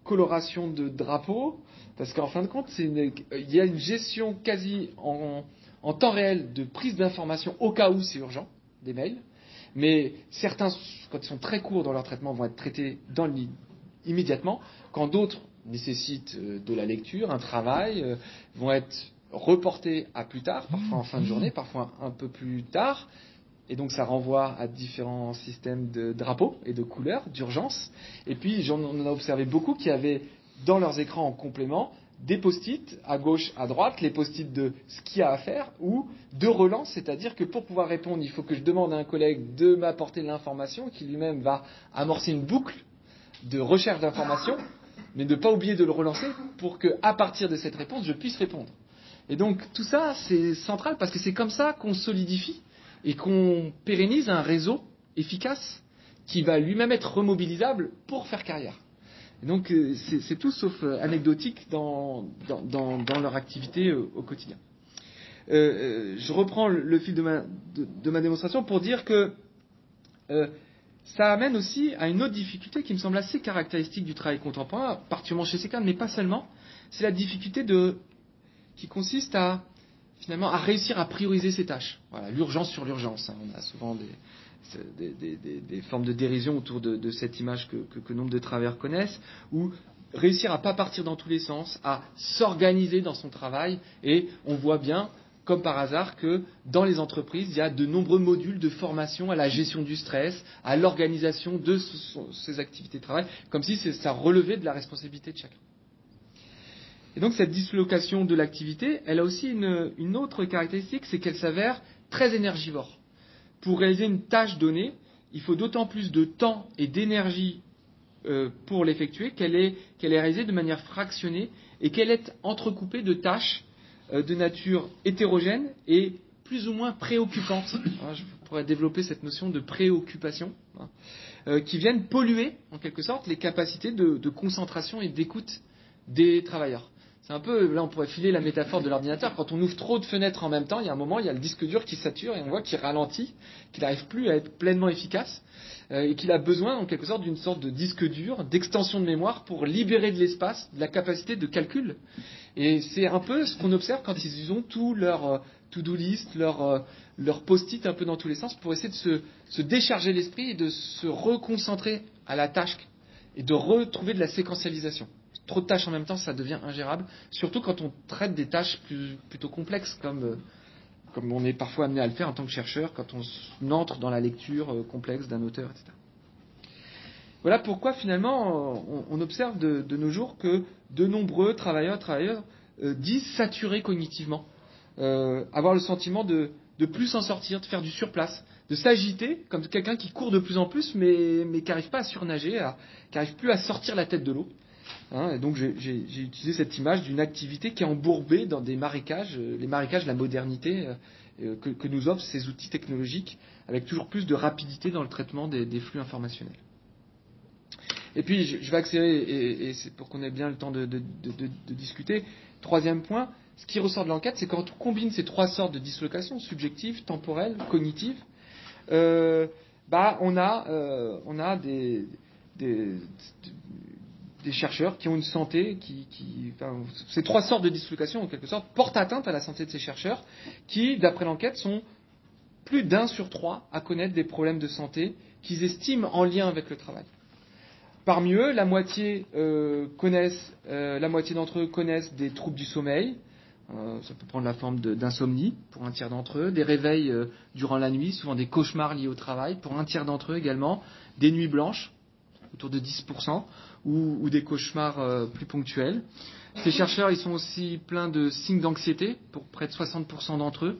coloration de drapeaux, parce qu'en fin de compte, il y a une gestion quasi en temps réel de prise d'information au cas où c'est urgent, des mails, mais certains, quand ils sont très courts dans leur traitement, vont être traités immédiatement, quand d'autres nécessitent de la lecture, un travail, vont être reportés à plus tard, parfois en fin de journée, parfois un peu plus tard. Et donc ça renvoie à différents systèmes de drapeaux et de couleurs, d'urgence. Et puis on a observé beaucoup qui avaient dans leurs écrans en complément des post-it à gauche, à droite, les post-it de ce qu'il y a à faire ou de relance, c'est-à-dire que pour pouvoir répondre, il faut que je demande à un collègue de m'apporter l'information qui lui-même va amorcer une boucle de recherche d'information, mais ne pas oublier de le relancer pour qu'à partir de cette réponse, je puisse répondre. Et donc tout ça, c'est central parce que c'est comme ça qu'on solidifie et qu'on pérennise un réseau efficace qui va lui-même être remobilisable pour faire carrière. Et donc c'est tout sauf anecdotique dans leur activité au quotidien. Je reprends le fil de ma démonstration pour dire que ça amène aussi à une autre difficulté qui me semble assez caractéristique du travail contemporain, particulièrement chez ces cadres, mais pas seulement. C'est la difficulté qui consiste à finalement, à réussir à prioriser ses tâches. Voilà, l'urgence sur l'urgence. Hein. On a souvent des formes de dérision autour de cette image que nombre de travailleurs connaissent, où réussir à ne pas partir dans tous les sens, à s'organiser dans son travail, et on voit bien, comme par hasard, que dans les entreprises, il y a de nombreux modules de formation à la gestion du stress, à l'organisation de ses activités de travail, comme si ça relevait de la responsabilité de chacun. Et donc cette dislocation de l'activité, elle a aussi une autre caractéristique, c'est qu'elle s'avère très énergivore. Pour réaliser une tâche donnée, il faut d'autant plus de temps et d'énergie pour l'effectuer qu'elle est réalisée de manière fractionnée et qu'elle est entrecoupée de tâches de nature hétérogène et plus ou moins préoccupante. Je pourrais développer cette notion de préoccupation qui viennent polluer, en quelque sorte, les capacités de concentration et d'écoute des travailleurs. C'est un peu, là on pourrait filer la métaphore de l'ordinateur, quand on ouvre trop de fenêtres en même temps, il y a un moment, il y a le disque dur qui sature et on voit qu'il ralentit, qu'il n'arrive plus à être pleinement efficace et qu'il a besoin en quelque sorte d'une sorte de disque dur, d'extension de mémoire pour libérer de l'espace, de la capacité de calcul. Et c'est un peu ce qu'on observe quand ils ont tout leur to-do list, leur post-it un peu dans tous les sens pour essayer de se décharger l'esprit et de se reconcentrer à la tâche et de retrouver de la séquentialisation. trop de tâches en même temps, ça devient ingérable, surtout quand on traite des tâches plutôt complexes, comme on est parfois amené à le faire en tant que chercheur, quand on entre dans la lecture complexe d'un auteur, etc. Voilà pourquoi, finalement, on observe de nos jours que de nombreux travailleurs disent saturer cognitivement, avoir le sentiment de plus s'en sortir, de faire du surplace, de s'agiter comme quelqu'un qui court de plus en plus, mais qui n'arrive pas à surnager, qui n'arrive plus à sortir la tête de l'eau. Hein, et donc j'ai utilisé cette image d'une activité qui est embourbée dans des marécages, les marécages de la modernité que nous offrent ces outils technologiques, avec toujours plus de rapidité dans le traitement des flux informationnels. Et puis je vais accélérer, et c'est pour qu'on ait bien le temps de discuter. Troisième point, ce qui ressort de l'enquête, c'est quand on combine ces trois sortes de dislocations, subjectives, temporelles, cognitives, on a des chercheurs qui ont une santé ces trois sortes de dislocations en quelque sorte portent atteinte à la santé de ces chercheurs qui, d'après l'enquête, sont plus d'1 sur 3 à connaître des problèmes de santé qu'ils estiment en lien avec le travail. Parmi eux, la moitié d'entre eux connaissent des troubles du sommeil. Ça peut prendre la forme d'insomnie pour 1 tiers d'entre eux, des réveils durant la nuit, souvent des cauchemars liés au travail pour 1 tiers d'entre eux également, des nuits blanches autour de 10%, ou des cauchemars plus ponctuels. Ces chercheurs, ils sont aussi pleins de signes d'anxiété pour près de 60% d'entre eux,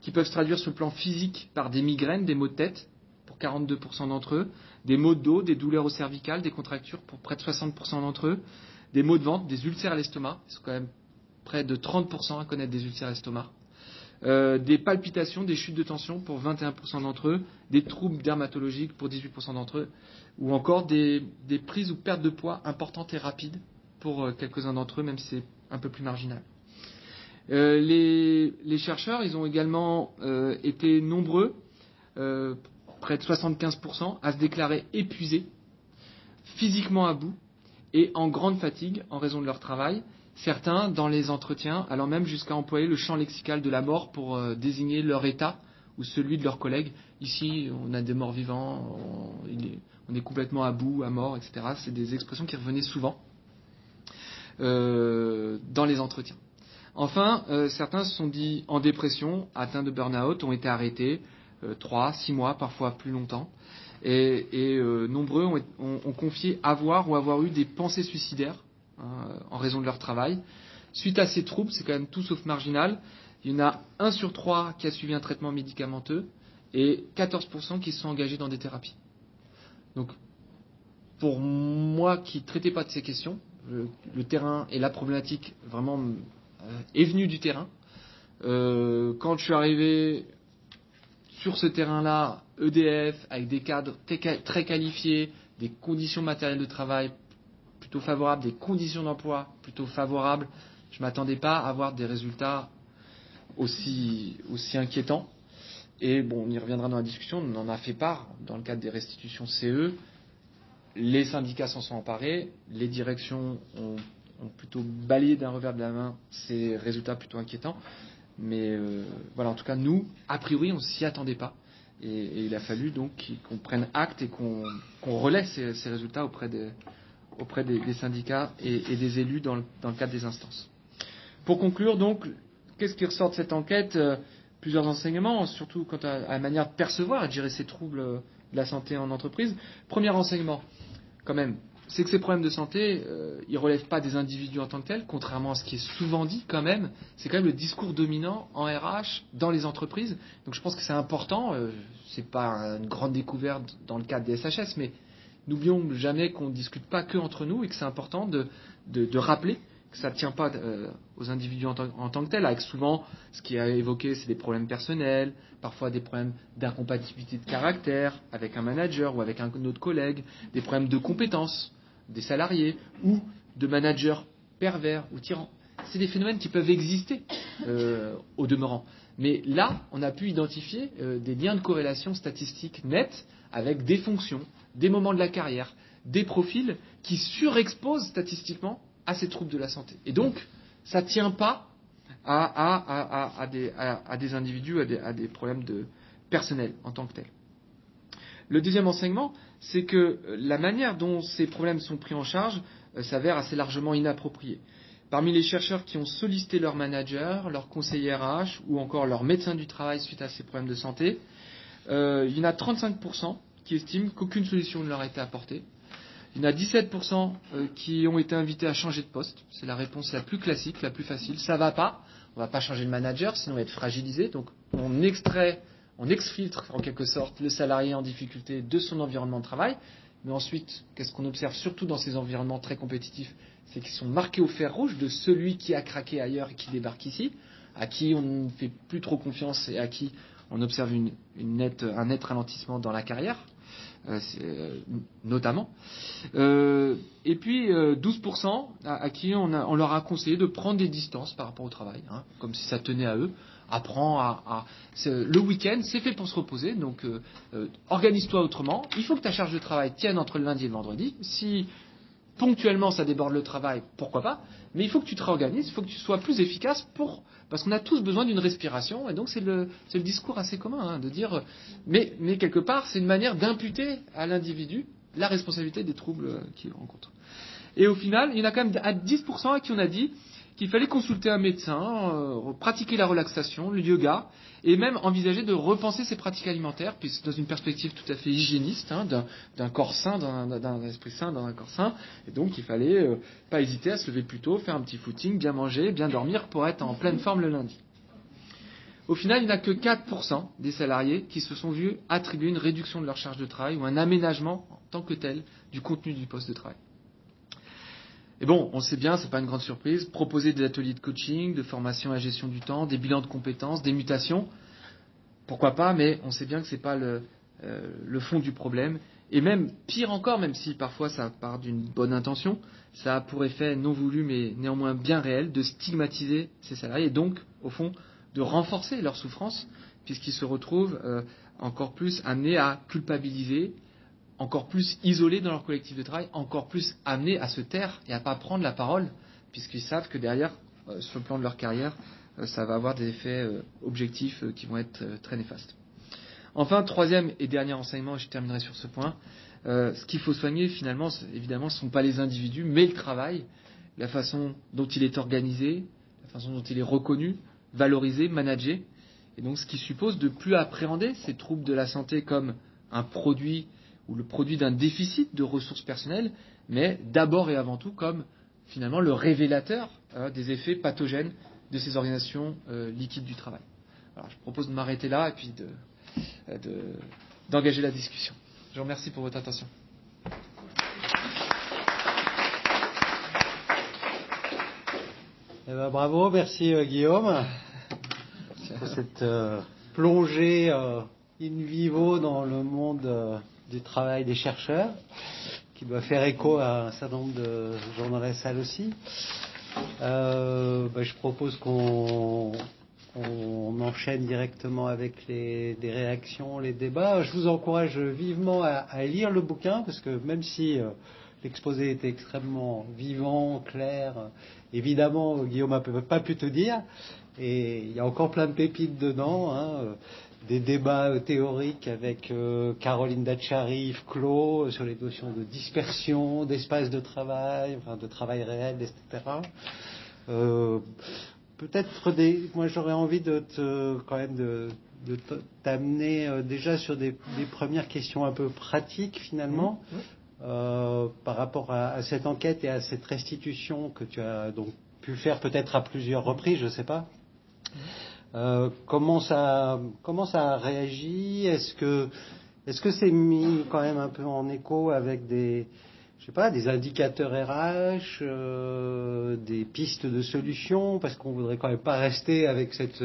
qui peuvent se traduire sur le plan physique par des migraines, des maux de tête pour 42% d'entre eux, des maux de dos, des douleurs au cervical, des contractures pour près de 60% d'entre eux, des maux de ventre, des ulcères à l'estomac, ils sont quand même près de 30% à connaître des ulcères à l'estomac, des palpitations, des chutes de tension pour 21% d'entre eux, des troubles dermatologiques pour 18% d'entre eux, ou encore des prises ou pertes de poids importantes et rapides pour quelques-uns d'entre eux, même si c'est un peu plus marginal. Les chercheurs, ils ont également été nombreux, près de 75%, à se déclarer épuisés, physiquement à bout et en grande fatigue en raison de leur travail. Certains, dans les entretiens, allant même jusqu'à employer le champ lexical de la mort pour désigner leur état ou celui de leurs collègues. Ici, on a des morts vivants, on est complètement à bout, à mort, etc. C'est des expressions qui revenaient souvent dans les entretiens. Enfin, certains se sont dit en dépression, atteints de burn-out, ont été arrêtés 3, 6 mois, parfois plus longtemps. Et nombreux ont confié avoir eu des pensées suicidaires en raison de leur travail. Suite à ces troubles, c'est quand même tout sauf marginal. Il y en a 1 sur 3 qui a suivi un traitement médicamenteux et 14% qui se sont engagés dans des thérapies. Donc, pour moi qui ne traitais pas de ces questions, le terrain et la problématique vraiment est venue du terrain. Quand je suis arrivé sur ce terrain-là, EDF, avec des cadres très qualifiés, des conditions matérielles de travail plutôt favorables, des conditions d'emploi plutôt favorables. Je ne m'attendais pas à avoir des résultats aussi inquiétants. Et bon, on y reviendra dans la discussion, on en a fait part dans le cadre des restitutions CE. Les syndicats s'en sont emparés, les directions ont plutôt balayé d'un revers de la main ces résultats plutôt inquiétants. Mais voilà, en tout cas, nous, a priori, on ne s'y attendait pas. Et il a fallu donc qu'on prenne acte et qu'on relaie ces résultats auprès des syndicats et des élus dans le cadre des instances. Pour conclure, donc, qu'est-ce qui ressort de cette enquête ? Plusieurs enseignements, surtout quant à la manière de percevoir et de gérer ces troubles de la santé en entreprise. Premier enseignement, quand même, c'est que ces problèmes de santé, ils ne relèvent pas des individus en tant que tels, contrairement à ce qui est souvent dit quand même. C'est quand même le discours dominant en RH, dans les entreprises. Donc je pense que c'est important. Ce n'est pas une grande découverte dans le cadre des SHS, mais n'oublions jamais qu'on ne discute pas que entre nous et que c'est important de rappeler que ça ne tient pas aux individus en tant que tels, avec souvent ce qui est évoqué, c'est des problèmes personnels, parfois des problèmes d'incompatibilité de caractère avec un manager ou avec un autre collègue, des problèmes de compétences des salariés ou de managers pervers ou tyrans. C'est des phénomènes qui peuvent exister au demeurant. Mais là, on a pu identifier des liens de corrélation statistique nets avec des fonctions, des moments de la carrière, des profils qui surexposent statistiquement à ces troubles de la santé. Et donc, ça ne tient pas à des individus, à des problèmes personnels en tant que tels. Le deuxième enseignement, c'est que la manière dont ces problèmes sont pris en charge s'avère assez largement inapproprié. Parmi les chercheurs qui ont sollicité leurs managers, leurs conseillers RH ou encore leurs médecins du travail suite à ces problèmes de santé, il y en a 35% qui estiment qu'aucune solution ne leur a été apportée. Il y en a 17% qui ont été invités à changer de poste. C'est la réponse la plus classique, la plus facile. Ça va pas, on va pas changer de manager, sinon on va être fragilisé. Donc on extrait, on exfiltre en quelque sorte le salarié en difficulté de son environnement de travail. Mais ensuite, qu'est-ce qu'on observe surtout dans ces environnements très compétitifs ? C'est qu'ils sont marqués au fer rouge de celui qui a craqué ailleurs et qui débarque ici, à qui on ne fait plus trop confiance et à qui on observe un net ralentissement dans la carrière, notamment. Et puis 12% à qui on leur a conseillé de prendre des distances par rapport au travail, hein, comme si ça tenait à eux. Apprends le week-end, c'est fait pour se reposer, donc organise-toi autrement. Il faut que ta charge de travail tienne entre le lundi et le vendredi. Si ponctuellement ça déborde le travail, pourquoi pas, mais il faut que tu te réorganises, il faut que tu sois plus efficace parce qu'on a tous besoin d'une respiration, et donc c'est le discours assez commun, hein, de dire mais quelque part c'est une manière d'imputer à l'individu la responsabilité des troubles qu'il rencontre. Et au final, il y en a quand même à 10% à qui on a dit qu'il fallait consulter un médecin, pratiquer la relaxation, le yoga, et même envisager de repenser ses pratiques alimentaires, puisque dans une perspective tout à fait hygiéniste, hein, d'un corps sain, d'un esprit sain, d'un corps sain, et donc il fallait pas hésiter à se lever plus tôt, faire un petit footing, bien manger, bien dormir pour être en pleine forme le lundi. Au final, il n'y a que 4% des salariés qui se sont vus attribuer une réduction de leur charge de travail ou un aménagement en tant que tel du contenu du poste de travail. Et bon, on sait bien, c'est pas une grande surprise, proposer des ateliers de coaching, de formation à gestion du temps, des bilans de compétences, des mutations, pourquoi pas, mais on sait bien que c'est pas le fond du problème. Et même, pire encore, même si parfois ça part d'une bonne intention, ça a pour effet non voulu, mais néanmoins bien réel, de stigmatiser ces salariés, et donc, au fond, de renforcer leur souffrance, puisqu'ils se retrouvent encore plus amenés à culpabiliser, encore plus isolés dans leur collectif de travail, encore plus amenés à se taire et à ne pas prendre la parole, puisqu'ils savent que derrière, sur le plan de leur carrière, ça va avoir des effets objectifs qui vont être très néfastes. Enfin, troisième et dernier enseignement, et je terminerai sur ce point, ce qu'il faut soigner finalement, évidemment, ce ne sont pas les individus, mais le travail, la façon dont il est organisé, la façon dont il est reconnu, valorisé, managé, et donc ce qui suppose de plus appréhender ces troubles de la santé comme un produit ou le produit d'un déficit de ressources personnelles, mais d'abord et avant tout comme finalement le révélateur des effets pathogènes de ces organisations liquides du travail. Alors, je propose de m'arrêter là et puis d'engager la discussion. Je vous remercie pour votre attention. Eh ben, bravo, merci Guillaume pour cette plongée in vivo dans le monde du travail des chercheurs, qui doit faire écho à un certain nombre de gens dans la salle aussi. Je propose qu'on enchaîne directement avec des réactions, les débats. Je vous encourage vivement à lire le bouquin, parce que même si l'exposé était extrêmement vivant, clair, évidemment, Guillaume n'a pas pu tout dire, et il y a encore plein de pépites dedans, hein, des débats théoriques avec Caroline Dacharif, Claude, sur les notions de dispersion, d'espace de travail, enfin de travail réel, etc. Moi j'aurais envie de t'amener déjà sur des premières questions un peu pratiques finalement, par rapport à cette enquête et à cette restitution que tu as donc pu faire peut-être à plusieurs reprises, je ne sais pas. Comment ça a réagi ? Est-ce que c'est mis quand même un peu en écho avec des indicateurs RH, des pistes de solutions, parce qu'on voudrait quand même pas rester avec cette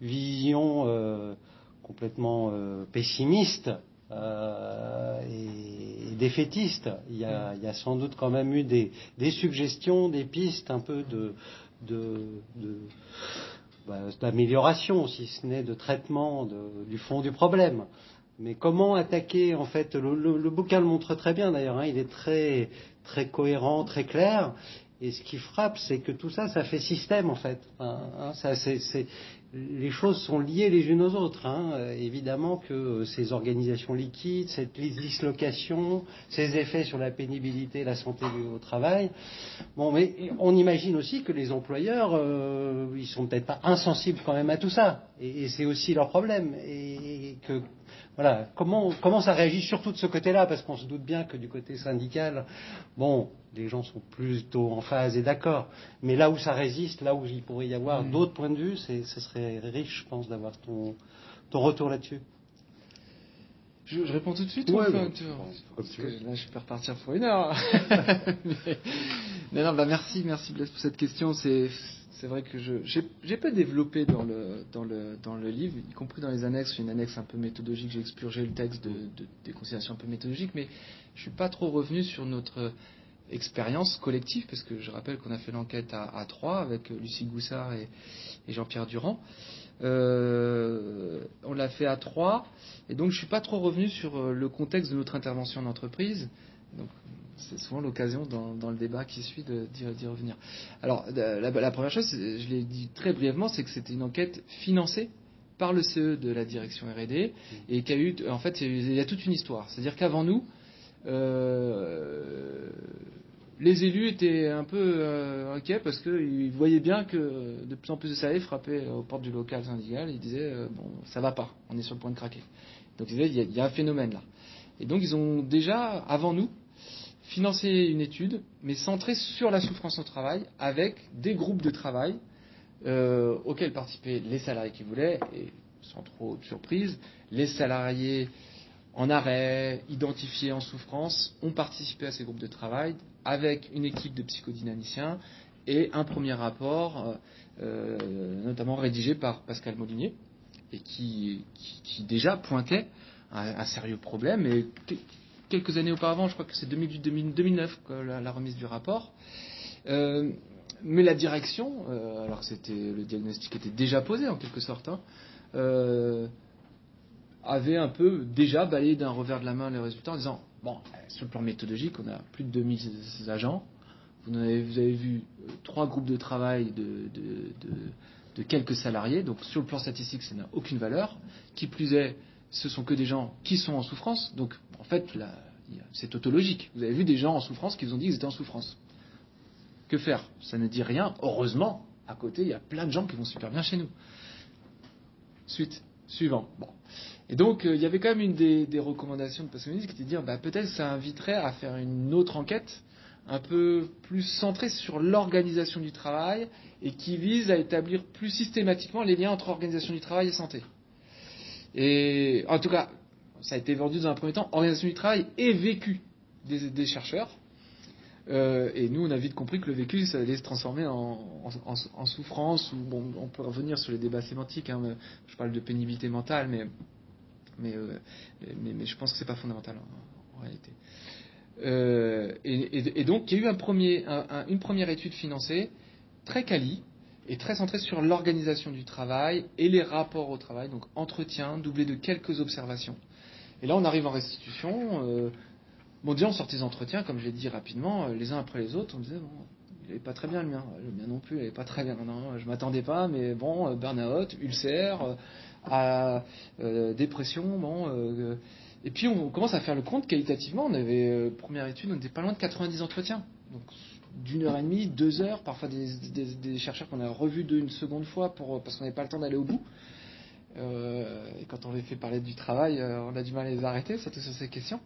vision complètement pessimiste et défaitiste. Il y a sans doute quand même eu des suggestions, des pistes un peu d'amélioration, si ce n'est de traitement du fond du problème. Mais comment attaquer, en fait, le bouquin le montre très bien d'ailleurs, hein, il est très, très cohérent, très clair, et ce qui frappe, c'est que tout ça, ça fait système en fait. Hein, ça, les choses sont liées les unes aux autres. Évidemment que ces organisations liquides, cette dislocation, ces effets sur la pénibilité, la santé au travail. Bon, mais on imagine aussi que les employeurs, ils sont peut-être pas insensibles quand même à tout ça. Et c'est aussi leur problème. Et que voilà, comment ça réagit surtout de ce côté-là, parce qu'on se doute bien que du côté syndical, bon, les gens sont plutôt en phase et d'accord. Mais là où ça résiste, là où il pourrait y avoir d'autres points de vue, ce serait riche, je pense, d'avoir ton retour là-dessus. Je réponds tout de suite. Ouais, parce que là, je peux repartir pour une heure. Mais merci Blaise pour cette question. C'est vrai que j'ai peu développé dans le livre, y compris dans les annexes, une annexe un peu méthodologique. J'ai expurgé le texte des considérations un peu méthodologiques, mais je suis pas trop revenu sur notre expérience collective, parce que je rappelle qu'on a fait l'enquête à trois avec Lucie Goussard et Jean-Pierre Durand. On l'a fait à trois, et donc je suis pas trop revenu sur le contexte de notre intervention en entreprise. Donc, c'est souvent l'occasion dans le débat qui suit d'y revenir. Alors, la première chose, je l'ai dit très brièvement, c'est que c'était une enquête financée par le CE de la direction R&D, et qu'il y a eu, en fait, il y a toute une histoire. C'est-à-dire qu'avant nous, les élus étaient un peu inquiets parce qu'ils voyaient bien que de plus en plus de salariés frappaient aux portes du local syndical. Ils disaient bon, ça va pas, on est sur le point de craquer. Donc ils disaient il y a un phénomène là. Et donc ils ont déjà, avant nous, financé une étude, mais centrée sur la souffrance au travail, avec des groupes de travail auxquels participaient les salariés qui voulaient, et sans trop de surprise, les salariés en arrêt, identifiés en souffrance, ont participé à ces groupes de travail avec une équipe de psychodynamiciens et un premier rapport, notamment rédigé par Pascal Molinier, et qui déjà pointait un sérieux problème. Et quelques années auparavant, je crois que c'est 2008-2009, la remise du rapport. Mais la direction, alors que le diagnostic était déjà posé en quelque sorte, avait un peu déjà balayé d'un revers de la main les résultats en disant bon, sur le plan méthodologique, on a plus de 2000 agents. Vous avez vu trois groupes de travail de quelques salariés. Donc, sur le plan statistique, ça n'a aucune valeur. Qui plus est, ce sont que des gens qui sont en souffrance. Donc, en fait, c'est tautologique. Vous avez vu des gens en souffrance qui vous ont dit qu'ils étaient en souffrance. Que faire? Ça ne dit rien. Heureusement, à côté, il y a plein de gens qui vont super bien chez nous. Suivant. Bon. Et donc, il y avait quand même une des recommandations de Pascal Molinier qui était de dire peut-être ça inviterait à faire une autre enquête un peu plus centrée sur l'organisation du travail et qui vise à établir plus systématiquement les liens entre organisation du travail et santé. Et en tout cas, ça a été vendu dans un premier temps, organisation du travail et vécu des chercheurs. Et nous, on a vite compris que le vécu, ça allait se transformer en souffrance. Ou bon, on peut revenir sur les débats sémantiques. Je parle de pénibilité mentale, mais je pense que c'est pas fondamental en réalité. Et donc, il y a eu une première étude financée très quali et très centrée sur l'organisation du travail et les rapports au travail. Donc, entretien doublé de quelques observations. Et là, on arrive en restitution. Bon, déjà, on sortait des entretiens, comme je l'ai dit rapidement, les uns après les autres. On disait, bon, il n'est pas très bien le mien non plus, il n'est pas très bien, non, je ne m'attendais pas, mais bon, burn-out, ulcère, dépression, bon. Et puis, on commence à faire le compte qualitativement. On avait, première étude, on était pas loin de 90 entretiens. Donc, d'une heure et demie, 2 heures, parfois des chercheurs qu'on a revus une seconde fois parce qu'on n'avait pas le temps d'aller au bout. Et quand on les fait parler du travail, on a du mal à les arrêter, surtout sur ces questions.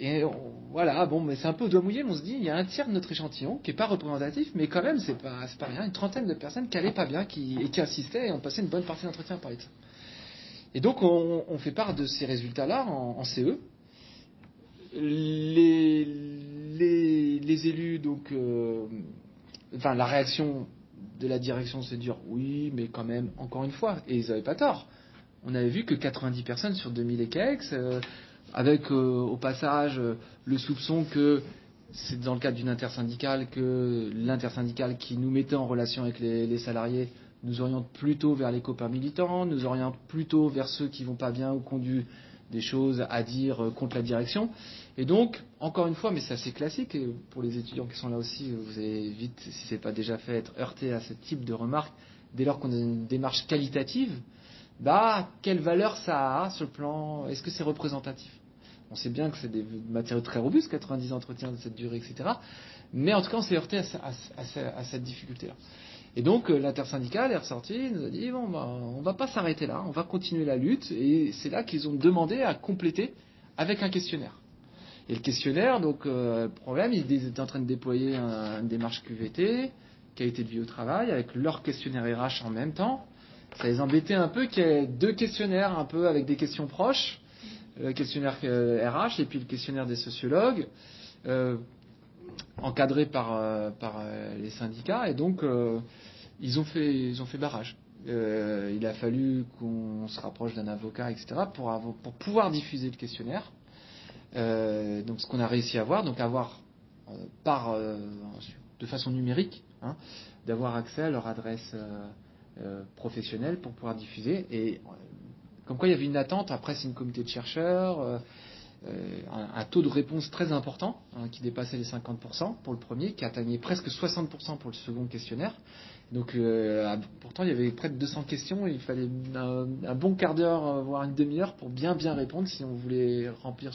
Et voilà, bon, mais c'est un peu au doigt mouillé, mais on se dit, il y a un tiers de notre échantillon qui n'est pas représentatif, mais quand même, c'est pas rien, une trentaine de personnes qui n'allaient pas bien et qui insistaient et ont passé une bonne partie d'entretien à parler de ça. Et donc, on fait part de ces résultats-là en CE. Les élus, donc, enfin, la réaction de la direction, c'est de dire oui, mais quand même, encore une fois, et ils n'avaient pas tort. On avait vu que 90 personnes sur 2000 et quelques. Avec au passage le soupçon que c'est dans le cadre d'une intersyndicale que l'intersyndicale qui nous mettait en relation avec les salariés nous oriente plutôt vers les copains militants, nous oriente plutôt vers ceux qui vont pas bien ou qui ont des choses à dire contre la direction. Et donc, encore une fois, mais c'est assez classique, et pour les étudiants qui sont là aussi, vous allez vite, si ce n'est pas déjà fait, être heurté à ce type de remarques dès lors qu'on a une démarche qualitative, bah, quelle valeur ça a sur le plan, est-ce que c'est représentatif? On sait bien que c'est des matériaux très robustes, 90 entretiens de cette durée, etc. Mais en tout cas, on s'est heurté à cette difficulté-là. Et donc, l'intersyndicale est ressortie, nous a dit, bon, bah, on ne va pas s'arrêter là, on va continuer la lutte. Et c'est là qu'ils ont demandé à compléter avec un questionnaire. Et le questionnaire, donc, problème, ils étaient en train de déployer une démarche QVT, qualité de vie au travail, avec leur questionnaire RH en même temps. Ça les embêtait un peu qu'il y ait deux questionnaires, un peu avec des questions proches. Le questionnaire RH et puis le questionnaire des sociologues, encadré par les syndicats. Et donc, ils ont fait barrage. Il a fallu qu'on se rapproche d'un avocat, etc., pour pouvoir diffuser le questionnaire. Donc, ce qu'on a réussi à avoir, de façon numérique, hein, d'avoir accès à leur adresse professionnelle pour pouvoir diffuser. Et comme quoi il y avait une attente, après c'est une comité de chercheurs, un taux de réponse très important, hein, qui dépassait les 50% pour le premier, qui atteignait presque 60% pour le second questionnaire. Donc pourtant il y avait près de 200 questions, et il fallait un bon quart d'heure, voire une demi-heure pour bien répondre si on voulait remplir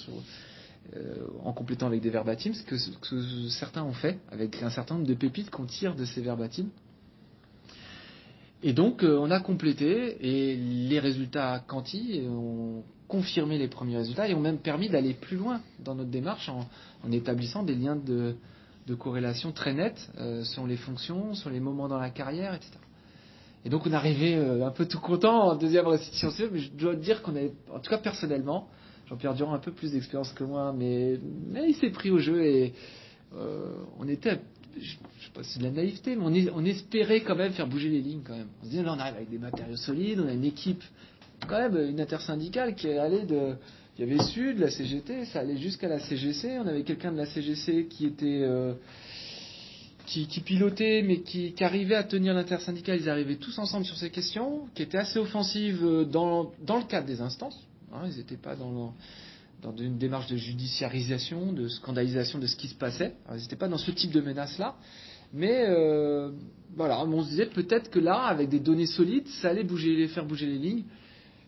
en complétant avec des verbatims, ce que certains ont fait, avec un certain nombre de pépites qu'on tire de ces verbatims. Et donc, on a complété, et les résultats quanti ont confirmé les premiers résultats et ont même permis d'aller plus loin dans notre démarche en établissant des liens de corrélation très nets sur les fonctions, sur les moments dans la carrière, etc. Et donc, on est arrivé un peu tout content en deuxième récit scientifique, mais je dois dire qu'on avait, en tout cas personnellement, Jean-Pierre Durand a un peu plus d'expérience que moi, mais il s'est pris au jeu et on était... Je ne sais pas si c'est de la naïveté, mais on espérait quand même faire bouger les lignes quand même. On se disait, là on arrive avec des matériaux solides, on a une équipe, quand même une intersyndicale qui est allée il y avait Sud, la CGT, ça allait jusqu'à la CGC, on avait quelqu'un de la CGC qui était... qui pilotait, mais qui arrivait à tenir l'intersyndicale, ils arrivaient tous ensemble sur ces questions, qui étaient assez offensives dans le cadre des instances, hein, ils n'étaient pas dans une démarche de judiciarisation, de scandalisation de ce qui se passait. Alors, ils n'étaient pas dans ce type de menace-là. Mais voilà, on se disait peut-être que là, avec des données solides, ça allait faire bouger les lignes.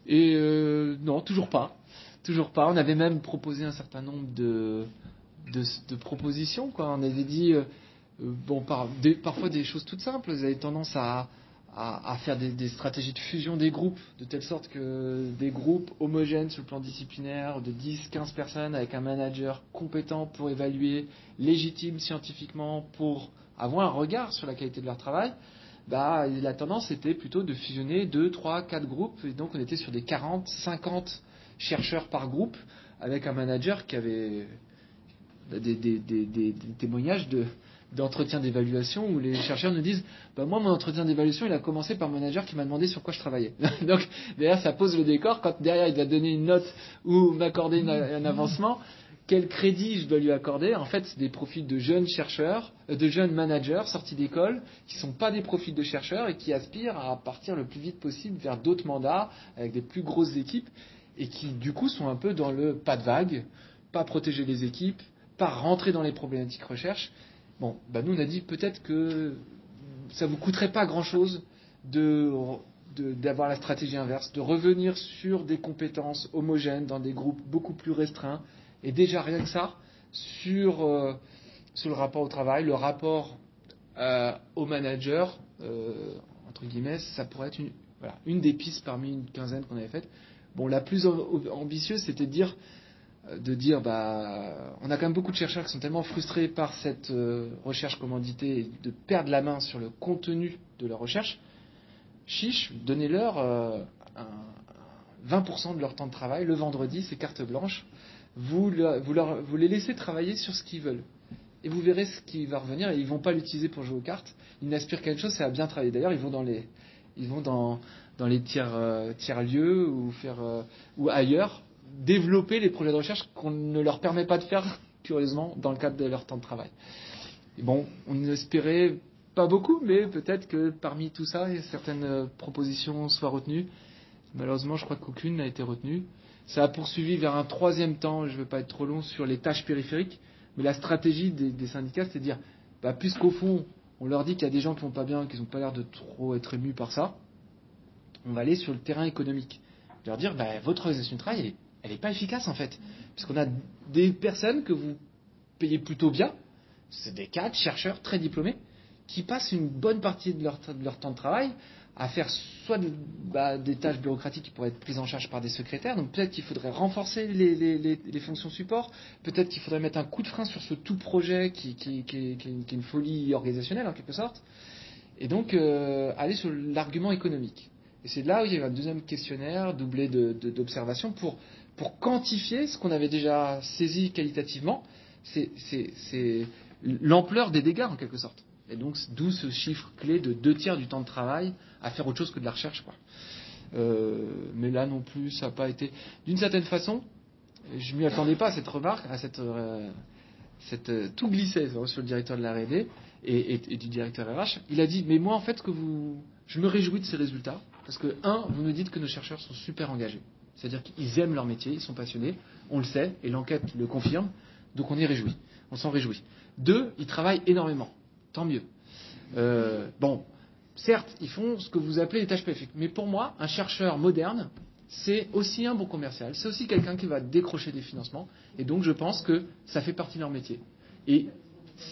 Et non, toujours pas. Toujours pas. On avait même proposé un certain nombre de propositions, quoi. On avait dit, parfois des choses toutes simples. Vous avez tendance à faire des stratégies de fusion des groupes, de telle sorte que des groupes homogènes sur le plan disciplinaire de 10-15 personnes avec un manager compétent pour évaluer, légitime scientifiquement pour avoir un regard sur la qualité de leur travail, bah, la tendance était plutôt de fusionner 2, 3, 4 groupes, et donc on était sur des 40, 50 chercheurs par groupe avec un manager qui avait des témoignages d'entretien d'évaluation où les chercheurs nous disent bah moi mon entretien d'évaluation il a commencé par mon manager qui m'a demandé sur quoi je travaillais. Donc derrière ça pose le décor, quand derrière il doit donner une note ou m'accorder un avancement, quel crédit je dois lui accorder? En fait c'est des profils de jeunes chercheurs, de jeunes managers sortis d'école qui sont pas des profils de chercheurs et qui aspirent à partir le plus vite possible vers d'autres mandats avec des plus grosses équipes et qui du coup sont un peu dans le pas de vague, pas protéger les équipes, pas rentrer dans les problématiques recherche. Bon, bah nous on a dit peut-être que ça vous coûterait pas grand-chose d'avoir la stratégie inverse, de revenir sur des compétences homogènes dans des groupes beaucoup plus restreints, et déjà rien que ça, sur le rapport au travail, le rapport au manager, entre guillemets, ça pourrait être une des pistes parmi une quinzaine qu'on avait faites. Bon, la plus ambitieuse, c'était de dire bah on a quand même beaucoup de chercheurs qui sont tellement frustrés par cette recherche commanditée et de perdre la main sur le contenu de leur recherche, chiche, donnez-leur 20% de leur temps de travail le vendredi, c'est carte blanche, vous les laissez travailler sur ce qu'ils veulent et vous verrez ce qui va revenir, et ils vont pas l'utiliser pour jouer aux cartes, ils n'aspirent qu'à une chose, c'est à bien travailler. D'ailleurs ils vont dans les tiers-lieux ou ailleurs développer les projets de recherche qu'on ne leur permet pas de faire, curieusement, dans le cadre de leur temps de travail. Et bon, on n'espérait pas beaucoup, mais peut-être que parmi tout ça, certaines propositions soient retenues. Malheureusement, je crois qu'aucune n'a été retenue. Ça a poursuivi vers un troisième temps, je ne veux pas être trop long, sur les tâches périphériques, mais la stratégie des syndicats, c'est de dire, bah, puisqu'au fond, on leur dit qu'il y a des gens qui vont pas bien, qui n'ont pas l'air de trop être émus par ça, on va aller sur le terrain économique. Leur dire, bah, votre organisation de travail, elle n'est pas efficace en fait. Parce qu'on a des personnes que vous payez plutôt bien, c'est des cadres, chercheurs très diplômés, qui passent une bonne partie de leur temps de travail à faire soit des tâches bureaucratiques qui pourraient être prises en charge par des secrétaires, donc peut-être qu'il faudrait renforcer les fonctions support, peut-être qu'il faudrait mettre un coup de frein sur ce tout projet qui est une folie organisationnelle en quelque sorte, et donc aller sur l'argument économique. Et c'est là où il y avait un deuxième questionnaire doublé d'observations pour quantifier ce qu'on avait déjà saisi qualitativement, c'est l'ampleur des dégâts en quelque sorte. Et donc, d'où ce chiffre clé de 2/3 du temps de travail à faire autre chose que de la recherche, quoi. Mais là non plus, ça n'a pas été... D'une certaine façon, je ne m'y attendais pas à cette remarque, à tout glissait sur le directeur de la R&D et du directeur RH. Il a dit, mais moi, en fait, je me réjouis de ces résultats, parce que, vous nous dites que nos chercheurs sont super engagés. C'est-à-dire qu'ils aiment leur métier, ils sont passionnés, on le sait, et l'enquête le confirme, donc on s'en réjouit. 2, ils travaillent énormément. Tant mieux. Bon, certes, ils font ce que vous appelez les tâches périphériques, mais pour moi, un chercheur moderne, c'est aussi un bon commercial, c'est aussi quelqu'un qui va décrocher des financements, et donc je pense que ça fait partie de leur métier. Et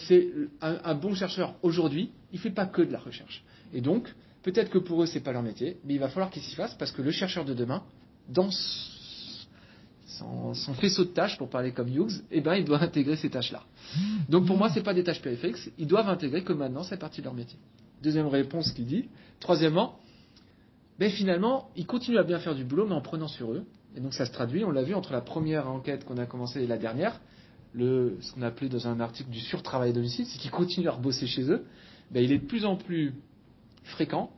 c'est un bon chercheur aujourd'hui, il ne fait pas que de la recherche. Et donc, peut-être que pour eux, ce n'est pas leur métier, mais il va falloir qu'ils s'y fassent, parce que le chercheur de demain, dans son faisceau de tâches, pour parler comme Hughes, eh ben, il doit intégrer ces tâches-là. Donc pour moi, ce n'est pas des tâches périphériques, ils doivent intégrer que maintenant, c'est partie de leur métier. Deuxième réponse qu'il dit. Troisièmement, ben, finalement, ils continuent à bien faire du boulot, mais en prenant sur eux. Et donc ça se traduit, on l'a vu, entre la première enquête qu'on a commencée et la dernière, ce qu'on appelait dans un article du surtravail à domicile, c'est qu'ils continuent à rebosser chez eux. Ben, il est de plus en plus fréquent,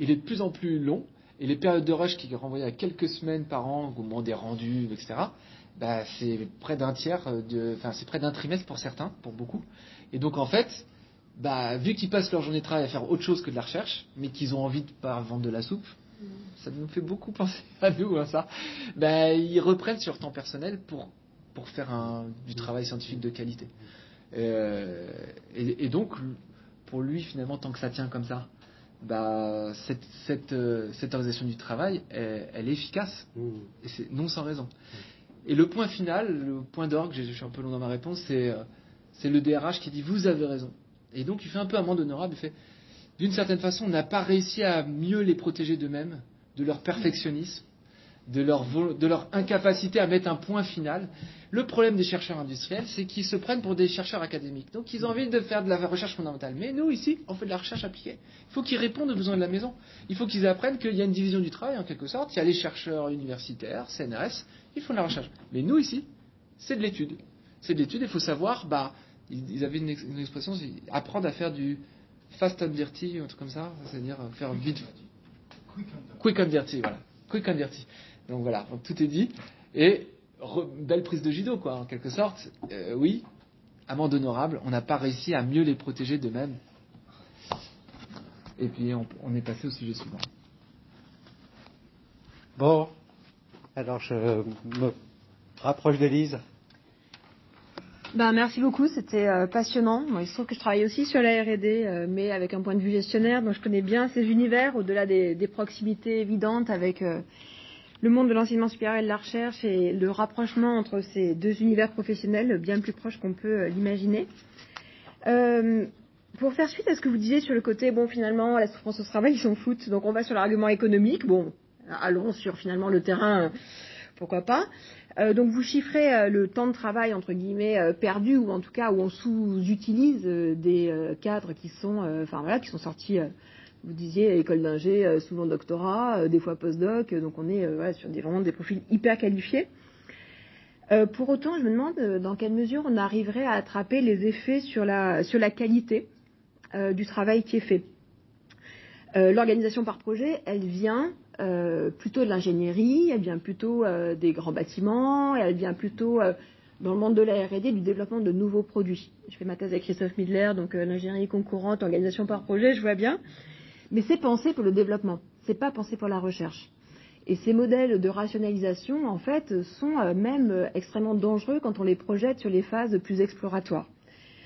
il est de plus en plus long, et les périodes de rush qui renvoyaient à quelques semaines par an au moment des rendus, etc., bah, c'est près d'un tiers, c'est près d'un trimestre pour certains, pour beaucoup. Et donc en fait, bah, vu qu'ils passent leur journée de travail à faire autre chose que de la recherche, mais qu'ils ont envie de pas vendre de la soupe, ça nous fait beaucoup penser à nous, hein, ça. Bah, ils reprennent sur temps personnel pour faire du travail scientifique de qualité. Et donc, pour lui, finalement, tant que ça tient comme ça, bah, cette organisation du travail, elle est efficace. Et c'est non sans raison. Et le point final, le point d'orgue, je suis un peu long dans ma réponse, c'est le DRH qui dit « Vous avez raison ». Et donc, il fait un peu amende honorable. Il fait « D'une certaine façon, on n'a pas réussi à mieux les protéger d'eux-mêmes, de leur perfectionnisme, de leur incapacité à mettre un point final. Le problème des chercheurs industriels, c'est qu'ils se prennent pour des chercheurs académiques. Donc, ils ont envie de faire de la recherche fondamentale. Mais nous, ici, on fait de la recherche appliquée. Il faut qu'ils répondent aux besoins de la maison. Il faut qu'ils apprennent qu'il y a une division du travail, en quelque sorte. Il y a les chercheurs universitaires, CNRS, ils font de la recherche. Mais nous, ici, c'est de l'étude. C'est de l'étude, il faut savoir, bah, ils avaient une expression, apprendre à faire du fast and dirty, un truc comme ça, c'est-à-dire faire vite. Quick and dirty, voilà. Quick and dirty. Donc voilà, donc tout est dit. Et belle prise de judo, quoi, en quelque sorte. Oui, amende honorable, on n'a pas réussi à mieux les protéger d'eux-mêmes. Et puis on est passé au sujet suivant. Bon, alors je me rapproche d'Élise. Ben, merci beaucoup, c'était passionnant. Moi, il se trouve que je travaille aussi sur la R&D, mais avec un point de vue gestionnaire, donc je connais bien ces univers, au-delà des proximités évidentes avec... le monde de l'enseignement supérieur et de la recherche et le rapprochement entre ces deux univers professionnels bien plus proches qu'on peut l'imaginer. Pour faire suite à ce que vous disiez sur le côté, bon, finalement, la souffrance au travail, ils s'en foutent, donc on va sur l'argument économique, bon, allons sur finalement le terrain, pourquoi pas. Donc vous chiffrez le temps de travail, entre guillemets, perdu, ou en tout cas où on sous-utilise des cadres qui sont, qui sont sortis... Vous disiez école d'ingé, souvent doctorat, des fois postdoc, donc on est sur vraiment des profils hyper qualifiés. Pour autant, je me demande dans quelle mesure on arriverait à attraper les effets sur la qualité du travail qui est fait. L'organisation par projet, elle vient plutôt de l'ingénierie, elle vient plutôt des grands bâtiments, elle vient plutôt dans le monde de la R&D, du développement de nouveaux produits. Je fais ma thèse avec Christophe Midler, donc l'ingénierie concourante, organisation par projet, je vois bien. Mais c'est pensé pour le développement, c'est pas pensé pour la recherche. Et ces modèles de rationalisation, en fait, sont même extrêmement dangereux quand on les projette sur les phases plus exploratoires.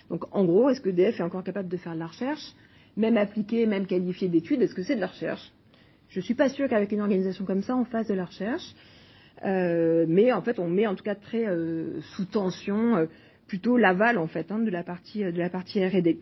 Donc, en gros, est-ce que EDF est encore capable de faire de la recherche ? même appliquée, même qualifiée d'études, est-ce que c'est de la recherche? Je ne suis pas sûre qu'avec une organisation comme ça, on fasse de la recherche. Mais en fait, on met en tout cas très sous tension plutôt l'aval en fait de la partie R&D.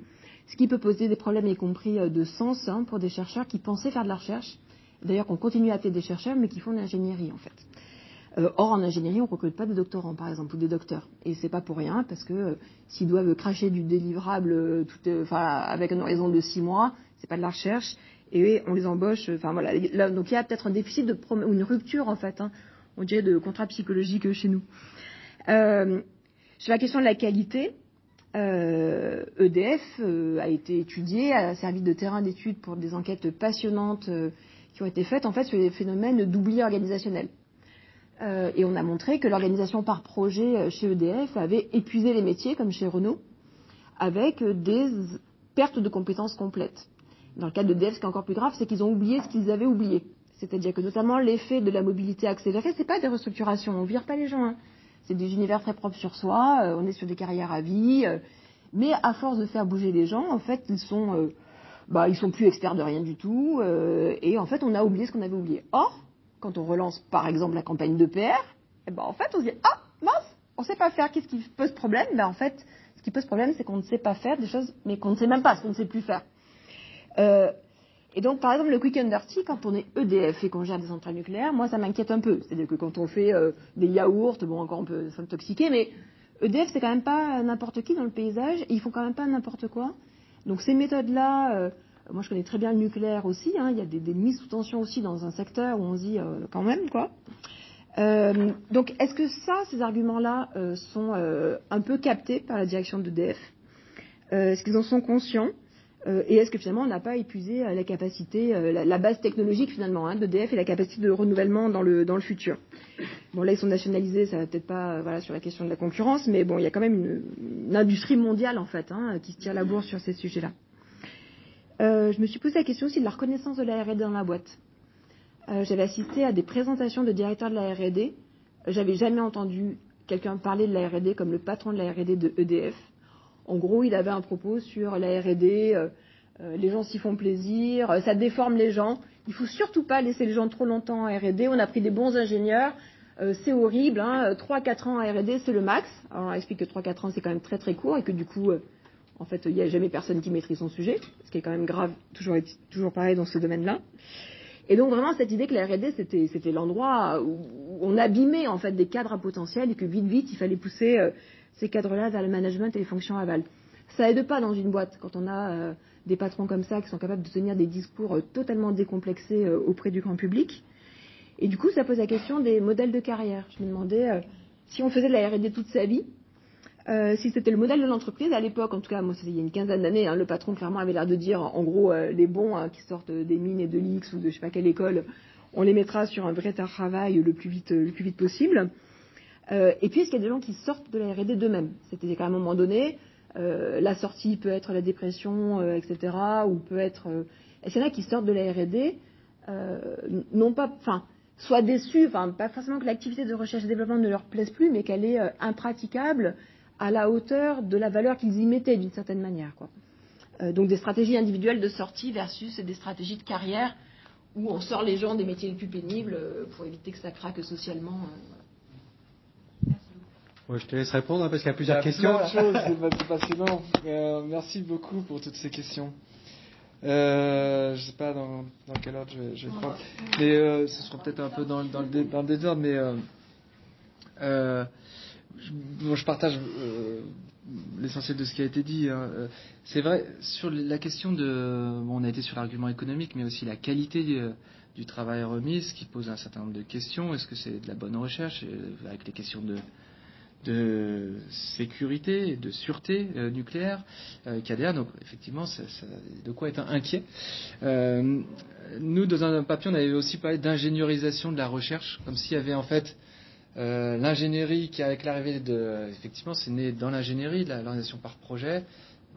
Ce qui peut poser des problèmes, y compris de sens, pour des chercheurs qui pensaient faire de la recherche. D'ailleurs, qu'on continue à appeler des chercheurs, mais qui font de l'ingénierie, en fait. Or, en ingénierie, on ne recrute pas de doctorants, par exemple, ou de docteurs. Et c'est pas pour rien, parce que s'ils doivent cracher du délivrable avec un horizon de 6 mois, c'est pas de la recherche. Et on les embauche. Voilà. Là, donc, il y a peut-être un déficit ou une rupture, en fait. On dirait de contrat psychologique chez nous. Sur la question de la qualité... EDF a été étudié, a servi de terrain d'étude pour des enquêtes passionnantes qui ont été faites en fait sur les phénomènes d'oubli organisationnel. Et on a montré que l'organisation par projet chez EDF avait épuisé les métiers, comme chez Renault, avec des pertes de compétences complètes. Dans le cas d'EDF, ce qui est encore plus grave, c'est qu'ils ont oublié ce qu'ils avaient oublié. C'est-à-dire que notamment l'effet de la mobilité accélérée, c'est pas des restructurations, on vire pas les gens, C'est des univers très propres sur soi, on est sur des carrières à vie, mais à force de faire bouger les gens, en fait, ils sont plus experts de rien du tout, et en fait, on a oublié ce qu'on avait oublié. Or, quand on relance, par exemple, la campagne de PR, en fait, on se dit « Ah, mince, on ne sait pas faire, qu'est-ce qui pose problème ?» En fait, ce qui pose problème, c'est qu'on ne sait pas faire des choses, mais qu'on ne sait même pas ce qu'on ne sait plus faire. Et donc, par exemple, le quick and dirty, quand on est EDF et qu'on gère des centrales nucléaires, moi, ça m'inquiète un peu. C'est-à-dire que quand on fait des yaourts, bon, encore on peut s'intoxiquer, mais EDF, c'est quand même pas n'importe qui dans le paysage. Et ils font quand même pas n'importe quoi. Donc, ces méthodes-là, moi, je connais très bien le nucléaire aussi. Il y a des mises sous tension aussi dans un secteur où on se dit quand même, quoi. Donc, est-ce que ces arguments-là sont un peu captés par la direction d'EDF? Est-ce qu'ils en sont conscients? Et est-ce que finalement on n'a pas épuisé la capacité, la base technologique finalement d'EDF et la capacité de renouvellement dans le futur? Bon, là ils sont nationalisés, ça va peut-être pas sur la question de la concurrence, mais bon, il y a quand même une industrie mondiale en fait qui se tire la bourre sur ces sujets-là. Je me suis posé la question aussi de la reconnaissance de la R&D dans la boîte. J'avais assisté à des présentations de directeurs de la R&D. J'avais jamais entendu quelqu'un parler de la R&D comme le patron de la R&D de EDF. En gros, il avait un propos sur la R&D, les gens s'y font plaisir, ça déforme les gens. Il faut surtout pas laisser les gens trop longtemps en R&D. On a pris des bons ingénieurs, c'est horrible. 3-4 ans en R&D, c'est le max. Alors, on explique que 3-4 ans, c'est quand même très très court et que du coup, en fait, il n'y a jamais personne qui maîtrise son sujet, ce qui est quand même grave, toujours pareil dans ce domaine-là. Et donc vraiment, cette idée que la R&D, c'était l'endroit où on abîmait en fait des cadres à potentiel et que vite, il fallait pousser... ces cadres-là vers le management et les fonctions aval. Ça aide pas dans une boîte quand on a des patrons comme ça qui sont capables de tenir des discours totalement décomplexés auprès du grand public. Et du coup, ça pose la question des modèles de carrière. Je me demandais si on faisait de la R&D toute sa vie, si c'était le modèle de l'entreprise à l'époque. En tout cas, moi, c'était il y a une quinzaine d'années. Le patron clairement avait l'air de dire, en gros, les bons qui sortent des mines et de l'IX ou de je sais pas quelle école, on les mettra sur un vrai travail le plus vite possible. Et puis, est-ce qu'il y a des gens qui sortent de la R&D d'eux-mêmes? C'est-à-dire qu'à un moment donné, la sortie peut être la dépression, etc., ou peut être... est-ce qu'il y en a qui sortent de la R&D, soit déçus, pas forcément que l'activité de recherche et développement ne leur plaise plus, mais qu'elle est impraticable à la hauteur de la valeur qu'ils y mettaient, d'une certaine manière, quoi. Donc, des stratégies individuelles de sortie versus des stratégies de carrière où on sort les gens des métiers les plus pénibles pour éviter que ça craque socialement... Oui, je te laisse répondre parce qu'il y a plusieurs questions. C'est passionnant. Merci beaucoup pour toutes ces questions. Je ne sais pas dans quel ordre je vais prendre. Mais ce sera peut-être un peu dans le désordre. Mais je partage l'essentiel de ce qui a été dit. C'est vrai, sur la question on a été sur l'argument économique, mais aussi la qualité du travail remis, ce qui pose un certain nombre de questions. Est-ce que c'est de la bonne recherche avec les questions de sécurité et de sûreté nucléaire qu'ADR, donc effectivement ça de quoi être inquiet. Nous dans un papier on avait aussi parlé d'ingénierisation de la recherche, comme s'il y avait en fait l'ingénierie qui avec l'arrivée effectivement c'est né dans l'ingénierie, l'organisation par projet.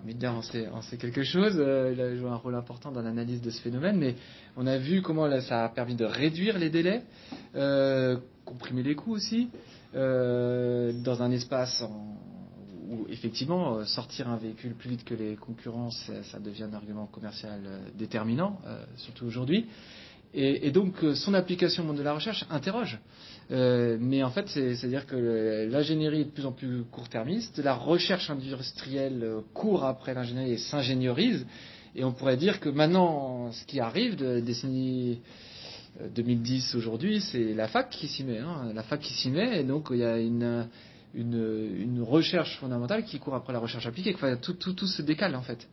Midler en sait quelque chose, il a joué un rôle important dans l'analyse de ce phénomène, mais on a vu comment ça a permis de réduire les délais, comprimer les coûts aussi, dans un espace où effectivement sortir un véhicule plus vite que les concurrents, ça devient un argument commercial déterminant, surtout aujourd'hui. Et donc son application au monde de la recherche interroge. Mais en fait, c'est-à-dire que l'ingénierie est de plus en plus court-termiste, la recherche industrielle court après l'ingénierie et s'ingénierise. Et on pourrait dire que maintenant, ce qui arrive de décennie 2010 aujourd'hui, c'est la fac qui s'y met. La fac qui s'y met, et donc il y a une recherche fondamentale qui court après la recherche appliquée. Enfin, tout se décale en fait.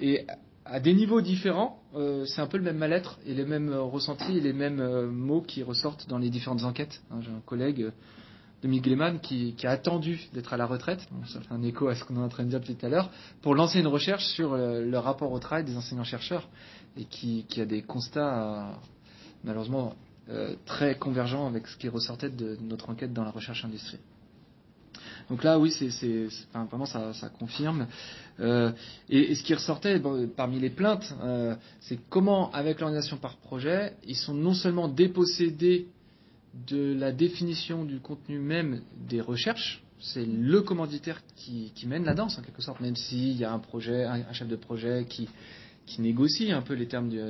Et à des niveaux différents, c'est un peu le même mal-être et les mêmes ressentis et les mêmes mots qui ressortent dans les différentes enquêtes. J'ai un collègue, Dominique Leman, qui a attendu d'être à la retraite, ça fait un écho à ce qu'on est en train de dire depuis tout à l'heure, pour lancer une recherche sur le rapport au travail des enseignants-chercheurs, et qui a des constats malheureusement très convergents avec ce qui ressortait de notre enquête dans la recherche industrie. Donc là, oui, c'est vraiment ça confirme. Et ce qui ressortait parmi les plaintes, c'est comment, avec l'organisation par projet, ils sont non seulement dépossédés de la définition du contenu même des recherches, c'est le commanditaire qui mène la danse en quelque sorte, même s'il y a un projet, un chef de projet qui négocie un peu les termes du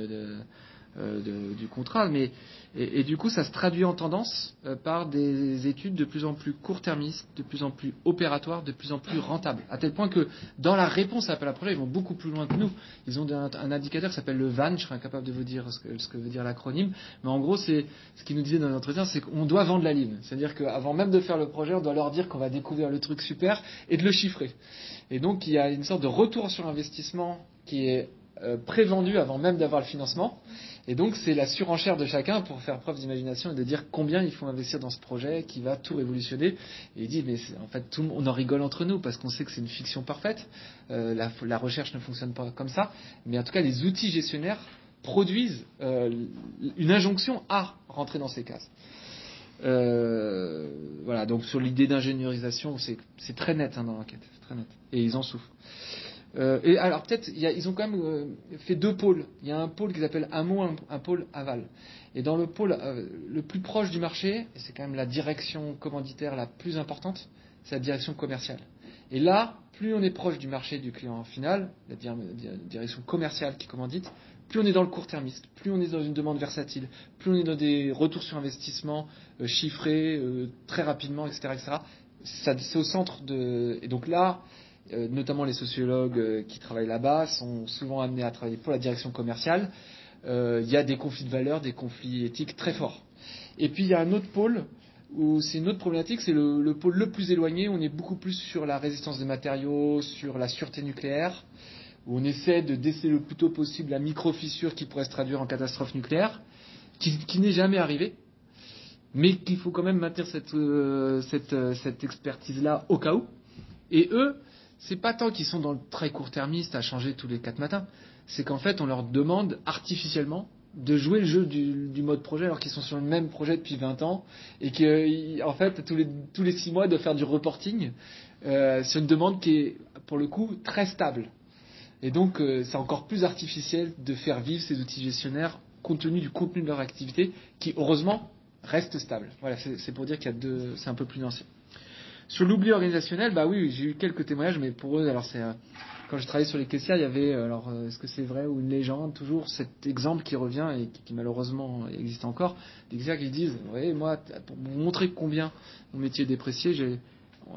contrat, mais et du coup ça se traduit en tendance par des études de plus en plus court-termistes, de plus en plus opératoires, de plus en plus rentables, à tel point que dans la réponse à l'appel à projet, ils vont beaucoup plus loin que nous. Ils ont un indicateur qui s'appelle le VAN, je serais incapable de vous dire ce que veut dire l'acronyme, mais en gros c'est ce qu'ils nous disaient dans l'entretien, c'est qu'on doit vendre la ligne, c'est-à-dire qu'avant même de faire le projet, on doit leur dire qu'on va découvrir le truc super et de le chiffrer. Et donc il y a une sorte de retour sur investissement qui est prévendu avant même d'avoir le financement. Et donc, c'est la surenchère de chacun pour faire preuve d'imagination et de dire combien il faut investir dans ce projet qui va tout révolutionner. Et il dit, mais en fait, on en rigole entre nous parce qu'on sait que c'est une fiction parfaite. La recherche ne fonctionne pas comme ça. Mais en tout cas, les outils gestionnaires produisent une injonction à rentrer dans ces cases. Voilà, donc sur l'idée d'ingénierisation, c'est très net dans l'enquête. C'est très net. Et ils en souffrent. Et alors peut-être, ils ont quand même fait deux pôles. Il y a un pôle qu'ils appellent amont, un pôle aval. Et dans le pôle le plus proche du marché, et c'est quand même la direction commanditaire la plus importante, c'est la direction commerciale. Et là, plus on est proche du marché du client final, la direction commerciale qui commandite, plus on est dans le court-termiste, plus on est dans une demande versatile, plus on est dans des retours sur investissement chiffrés très rapidement, etc. C'est au centre de... Et donc là... notamment les sociologues qui travaillent là-bas sont souvent amenés à travailler pour la direction commerciale. Il y a des conflits de valeurs, des conflits éthiques très forts. Et puis il y a un autre pôle où c'est une autre problématique, c'est le pôle le plus éloigné, où on est beaucoup plus sur la résistance des matériaux, sur la sûreté nucléaire, où on essaie de déceler le plus tôt possible la micro-fissure qui pourrait se traduire en catastrophe nucléaire, qui n'est jamais arrivée, mais qu'il faut quand même maintenir cette expertise-là au cas où. Et eux, c'est pas tant qu'ils sont dans le très court-termiste à changer tous les 4 matins, c'est qu'en fait on leur demande artificiellement de jouer le jeu du mode projet alors qu'ils sont sur le même projet depuis 20 ans et qu'en fait tous les 6 mois de faire du reporting sur une demande qui est pour le coup très stable. Et donc c'est encore plus artificiel de faire vivre ces outils gestionnaires compte tenu du contenu de leur activité qui heureusement reste stable. Voilà, c'est pour dire qu'il y a c'est un peu plus nuancé. Sur l'oubli organisationnel, bah oui, j'ai eu quelques témoignages, mais pour eux, alors c'est quand je travaillais sur les caissières, il y avait, alors est-ce que c'est vrai ou une légende, toujours cet exemple qui revient et qui malheureusement existe encore, des caissières qui disent, vous voyez, moi, pour vous montrer combien mon métier est déprécié,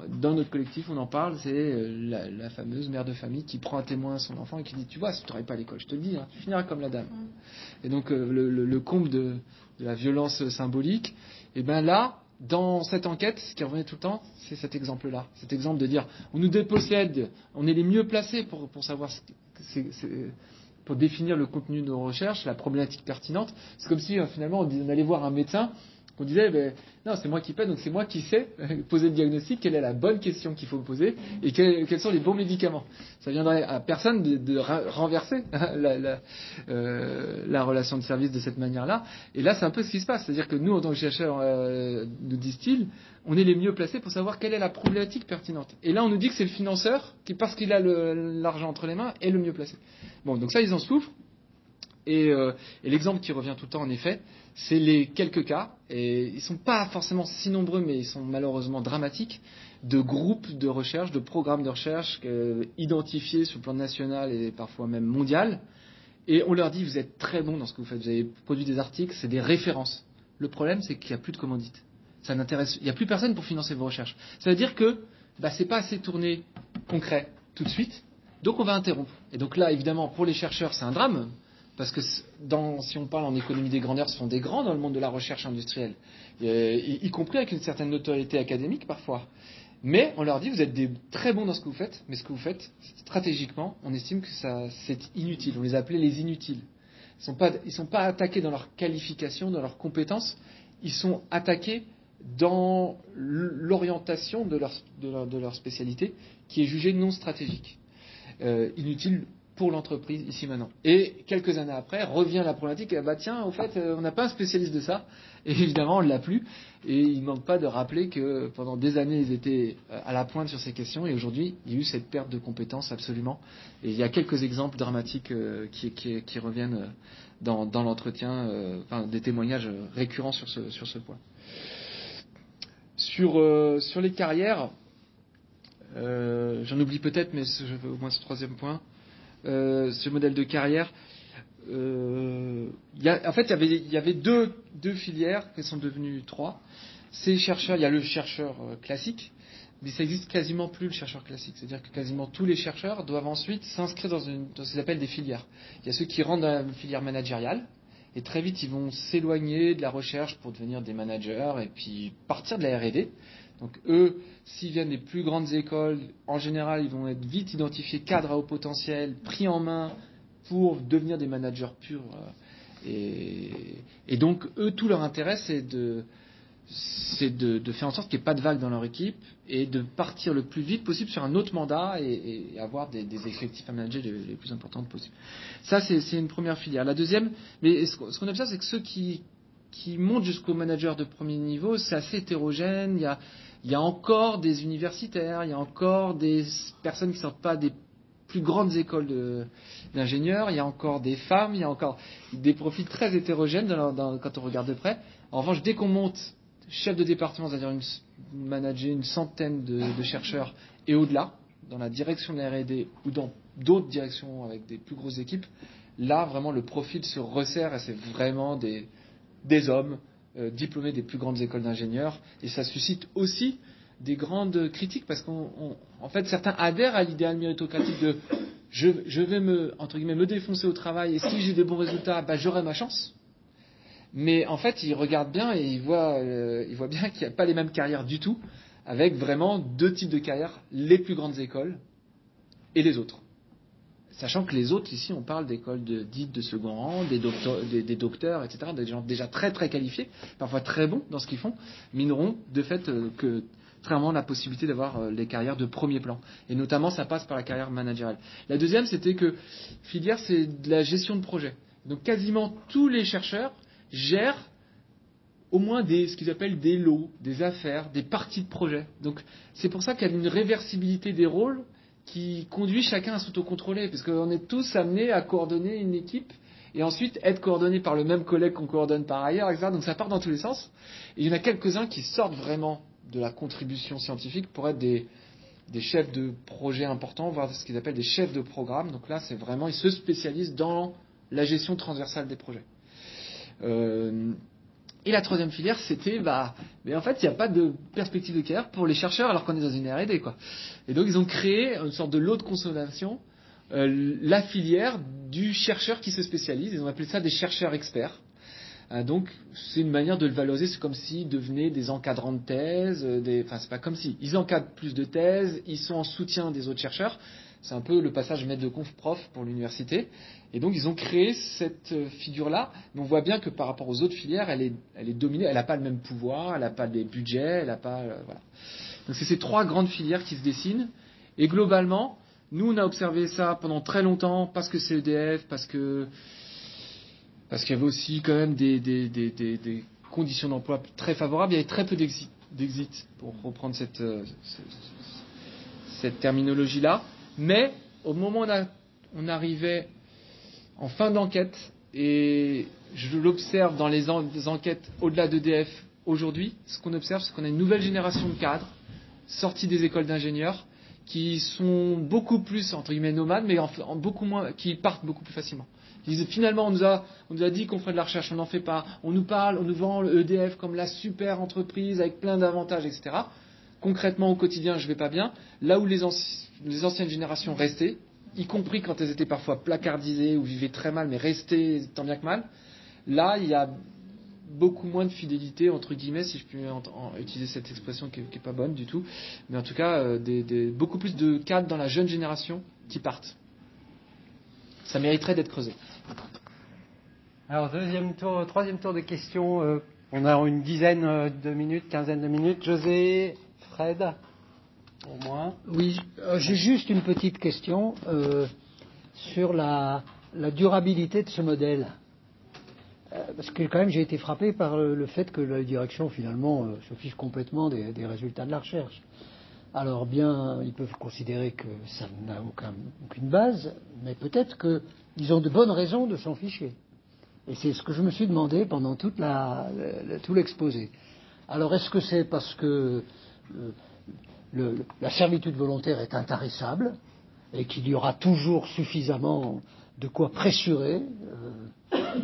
dans notre collectif, on en parle, c'est la fameuse mère de famille qui prend à témoin son enfant et qui dit, tu vois, si tu travailles pas à l'école, je te le dis, hein, tu finiras comme la dame. Et donc le comble de la violence symbolique, et ben là. Dans cette enquête, ce qui revenait tout le temps, c'est cet exemple-là. Cet exemple de dire, on nous dépossède, on est les mieux placés pour savoir, pour définir le contenu de nos recherches, la problématique pertinente. C'est comme si, finalement, on allait voir un médecin, qu'on disait, non, c'est moi qui paie, donc c'est moi qui sais poser le diagnostic, quelle est la bonne question qu'il faut poser, et quels sont les bons médicaments. Ça viendrait à personne de renverser la relation de service de cette manière-là. Et là, c'est un peu ce qui se passe. C'est-à-dire que nous, en tant que chercheurs, nous disent-ils, on est les mieux placés pour savoir quelle est la problématique pertinente. Et là, on nous dit que c'est le financeur qui, parce qu'il a l'argent entre les mains, est le mieux placé. Bon, donc ça, ils en souffrent. Et l'exemple qui revient tout le temps, en effet, c'est les quelques cas, et ils ne sont pas forcément si nombreux, mais ils sont malheureusement dramatiques, de groupes de recherche, de programmes de recherche identifiés sur le plan national et parfois même mondial, et on leur dit, vous êtes très bons dans ce que vous faites, vous avez produit des articles, c'est des références. Le problème, c'est qu'il n'y a plus de commandites. Ça n'intéresse, il n'y a plus personne pour financer vos recherches. Ça veut dire que ce n'est pas assez tourné concret tout de suite, donc on va interrompre. Et donc là, évidemment, pour les chercheurs, c'est un drame, parce que si on parle en économie des grandeurs, ce sont des grands dans le monde de la recherche industrielle, y compris avec une certaine notoriété académique parfois. Mais on leur dit, vous êtes très bons dans ce que vous faites, mais ce que vous faites, stratégiquement, on estime que c'est inutile. On les appelait les inutiles. Ils ne sont pas attaqués dans leur qualification, dans leurs compétences. Ils sont attaqués dans l'orientation de leur spécialité, qui est jugée non stratégique. Inutile pour l'entreprise ici maintenant. Et quelques années après, revient la problématique, tiens, au fait, on n'a pas un spécialiste de ça, et évidemment, on ne l'a plus, et il ne manque pas de rappeler que pendant des années, ils étaient à la pointe sur ces questions, et aujourd'hui, il y a eu cette perte de compétences absolument, et il y a quelques exemples dramatiques qui reviennent dans l'entretien, des témoignages récurrents sur ce point. Sur les carrières, j'en oublie peut-être, mais je veux au moins ce troisième point. Ce modèle de carrière, il y avait deux filières qui sont devenues trois. Ces chercheurs, il y a le chercheur classique, mais ça n'existe quasiment plus le chercheur classique. C'est-à-dire que quasiment tous les chercheurs doivent ensuite s'inscrire dans ce qu'ils appellent des filières. Il y a ceux qui rentrent dans la filière managériale, et très vite ils vont s'éloigner de la recherche pour devenir des managers et puis partir de la R&D. Donc eux, s'ils viennent des plus grandes écoles, en général, ils vont être vite identifiés cadres à haut potentiel, pris en main pour devenir des managers purs. Et donc, eux, tout leur intérêt, c'est de faire en sorte qu'il n'y ait pas de vague dans leur équipe et de partir le plus vite possible sur un autre mandat et avoir des effectifs à manager les plus importants possibles. Ça, c'est une première filière. La deuxième, mais ce qu'on observe, c'est que ceux qui montent jusqu'au manager de premier niveau, c'est assez hétérogène. Il y a encore des universitaires, il y a encore des personnes qui ne sortent pas des plus grandes écoles d'ingénieurs, il y a encore des femmes, il y a encore des profils très hétérogènes quand on regarde de près. En revanche, dès qu'on monte chef de département, c'est-à-dire manager une centaine de chercheurs et au-delà, dans la direction de la R&D ou dans d'autres directions avec des plus grosses équipes, là, vraiment, le profil se resserre et c'est vraiment des hommes diplômés des plus grandes écoles d'ingénieurs, et ça suscite aussi des grandes critiques parce qu'en fait certains adhèrent à l'idéal méritocratique de je vais entre guillemets me défoncer au travail et si j'ai des bons résultats, j'aurai ma chance. Mais en fait ils regardent bien et ils voient bien qu'il n'y a pas les mêmes carrières du tout, avec vraiment deux types de carrières, les plus grandes écoles et les autres. Sachant que les autres, ici, on parle d'écoles dites de second rang, des docteurs, etc., des gens déjà très très qualifiés, parfois très bons dans ce qu'ils font, mais ils n'auront de fait que très rarement la possibilité d'avoir les carrières de premier plan. Et notamment, ça passe par la carrière managériale. La deuxième, c'était que filière, c'est de la gestion de projet. Donc quasiment tous les chercheurs gèrent au moins ce qu'ils appellent des lots, des affaires, des parties de projet. Donc c'est pour ça qu'il y a une réversibilité des rôles qui conduit chacun à s'autocontrôler, parce qu'on est tous amenés à coordonner une équipe et ensuite être coordonnés par le même collègue qu'on coordonne par ailleurs, etc. Donc ça part dans tous les sens. Et il y en a quelques-uns qui sortent vraiment de la contribution scientifique pour être des chefs de projet importants, voire ce qu'ils appellent des chefs de programme. Donc là, c'est vraiment, ils se spécialisent dans la gestion transversale des projets. Et la troisième filière, c'était, mais en fait, il n'y a pas de perspective de carrière pour les chercheurs alors qu'on est dans une R&D, quoi. Et donc, ils ont créé une sorte de lot de consolation, la filière du chercheur qui se spécialise. Ils ont appelé ça des chercheurs experts. Donc, c'est une manière de le valoriser. C'est comme s'ils devenaient des encadrants de thèse. C'est pas comme si. Ils encadrent plus de thèses. Ils sont en soutien des autres chercheurs. C'est un peu le passage maître de conf-prof pour l'université. Et donc, ils ont créé cette figure-là. Mais on voit bien que par rapport aux autres filières, elle est dominée. Elle n'a pas le même pouvoir, elle n'a pas les budgets, elle n'a pas... voilà. Donc, c'est ces trois grandes filières qui se dessinent. Et globalement, nous, on a observé ça pendant très longtemps, parce que c'est EDF, parce qu'il y avait aussi quand même des conditions d'emploi très favorables. Il y avait très peu d'exit, pour reprendre cette terminologie-là. Mais au moment où on arrivait en fin d'enquête, Et je l'observe dans les enquêtes au-delà d'EDF aujourd'hui. Ce qu'on observe, c'est qu'on a une nouvelle génération de cadres sortis des écoles d'ingénieurs qui sont beaucoup plus, entre guillemets, nomades, mais beaucoup moins, qui partent beaucoup plus facilement. Ils disent, finalement, on nous a dit qu'on ferait de la recherche, on n'en fait pas. On nous parle, on nous vend EDF comme la super entreprise avec plein d'avantages, etc. Concrètement, au quotidien, je ne vais pas bien. Là où les anciennes générations restaient, y compris quand elles étaient parfois placardisées ou vivaient très mal, mais restaient tant bien que mal, là, il y a beaucoup moins de fidélité, entre guillemets, si je puis utiliser cette expression qui n'est pas bonne du tout, mais en tout cas, beaucoup plus de cadres dans la jeune génération qui partent. Ça mériterait d'être creusé. Alors, troisième tour de questions. On a une dizaine de minutes, quinzaine de minutes. José, Fred, au moins. Oui, j'ai juste une petite question sur la durabilité de ce modèle. Parce que quand même, j'ai été frappé par le fait que la direction, finalement, se fiche complètement des résultats de la recherche. Alors bien, ils peuvent considérer que ça n'a aucune base, mais peut-être qu'ils ont de bonnes raisons de s'en ficher. Et c'est ce que je me suis demandé pendant tout l'exposé. Alors, est-ce que c'est parce que la servitude volontaire est intarissable et qu'il y aura toujours suffisamment de quoi pressurer,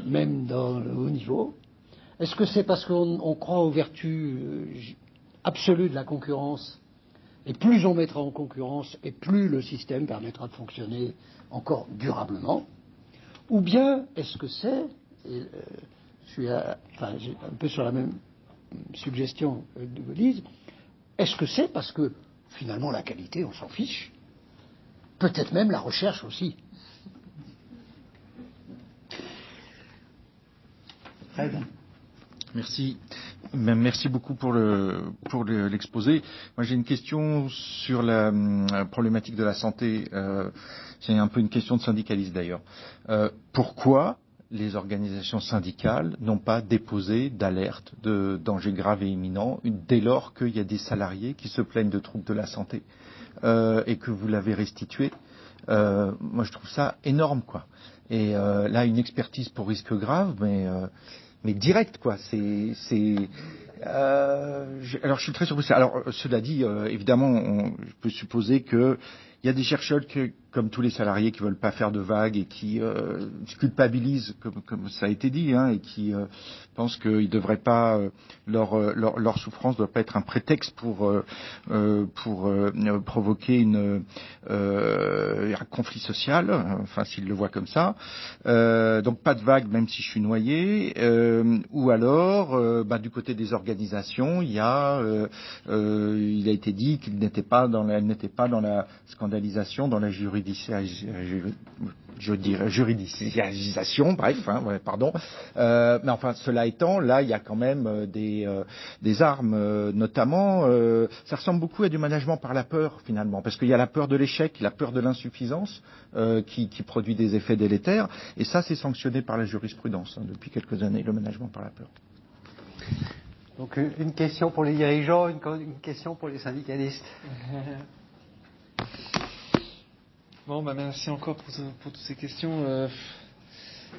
même dans le haut niveau? Est-ce que c'est parce qu'on croit aux vertus absolues de la concurrence? Et plus on mettra en concurrence, et plus le système permettra de fonctionner encore durablement. Ou bien, est-ce que c'est, je suis un peu sur la même suggestion de Bolise, est-ce que c'est parce que, finalement, la qualité, on s'en fiche? Peut-être même la recherche aussi. Fred. Merci. Merci beaucoup pour l'exposé. Moi, j'ai une question sur la problématique de la santé. C'est un peu une question de syndicaliste, d'ailleurs. Pourquoi les organisations syndicales n'ont pas déposé d'alerte de danger grave et imminent dès lors qu'il y a des salariés qui se plaignent de troubles de la santé et que vous l'avez restitué? Moi, je trouve ça énorme, quoi. Et là, une expertise pour risque grave, mais direct, quoi. Alors, je suis très surpris. Alors, cela dit, évidemment, je peux supposer que il y a des chercheurs qui, comme tous les salariés, qui veulent pas faire de vagues et qui culpabilisent, comme ça a été dit, hein, et qui pensent qu'ils devraient pas leur souffrance doit pas être un prétexte pour provoquer un conflit social. Enfin, s'ils le voient comme ça, donc pas de vagues, même si je suis noyé. Ou alors, du côté des organisations, il a été dit qu'elles n'étaient pas dans la scandalisation, dans la juridisation, bref, hein, pardon. Mais enfin, cela étant, là, il y a quand même des armes, notamment. Ça ressemble beaucoup à du management par la peur, finalement, parce qu'il y a la peur de l'échec, la peur de l'insuffisance qui produit des effets délétères, et ça, c'est sanctionné par la jurisprudence, hein, depuis quelques années, le management par la peur. Donc, une question pour les dirigeants, une question pour les syndicalistes. Bon, merci encore pour toutes ces questions.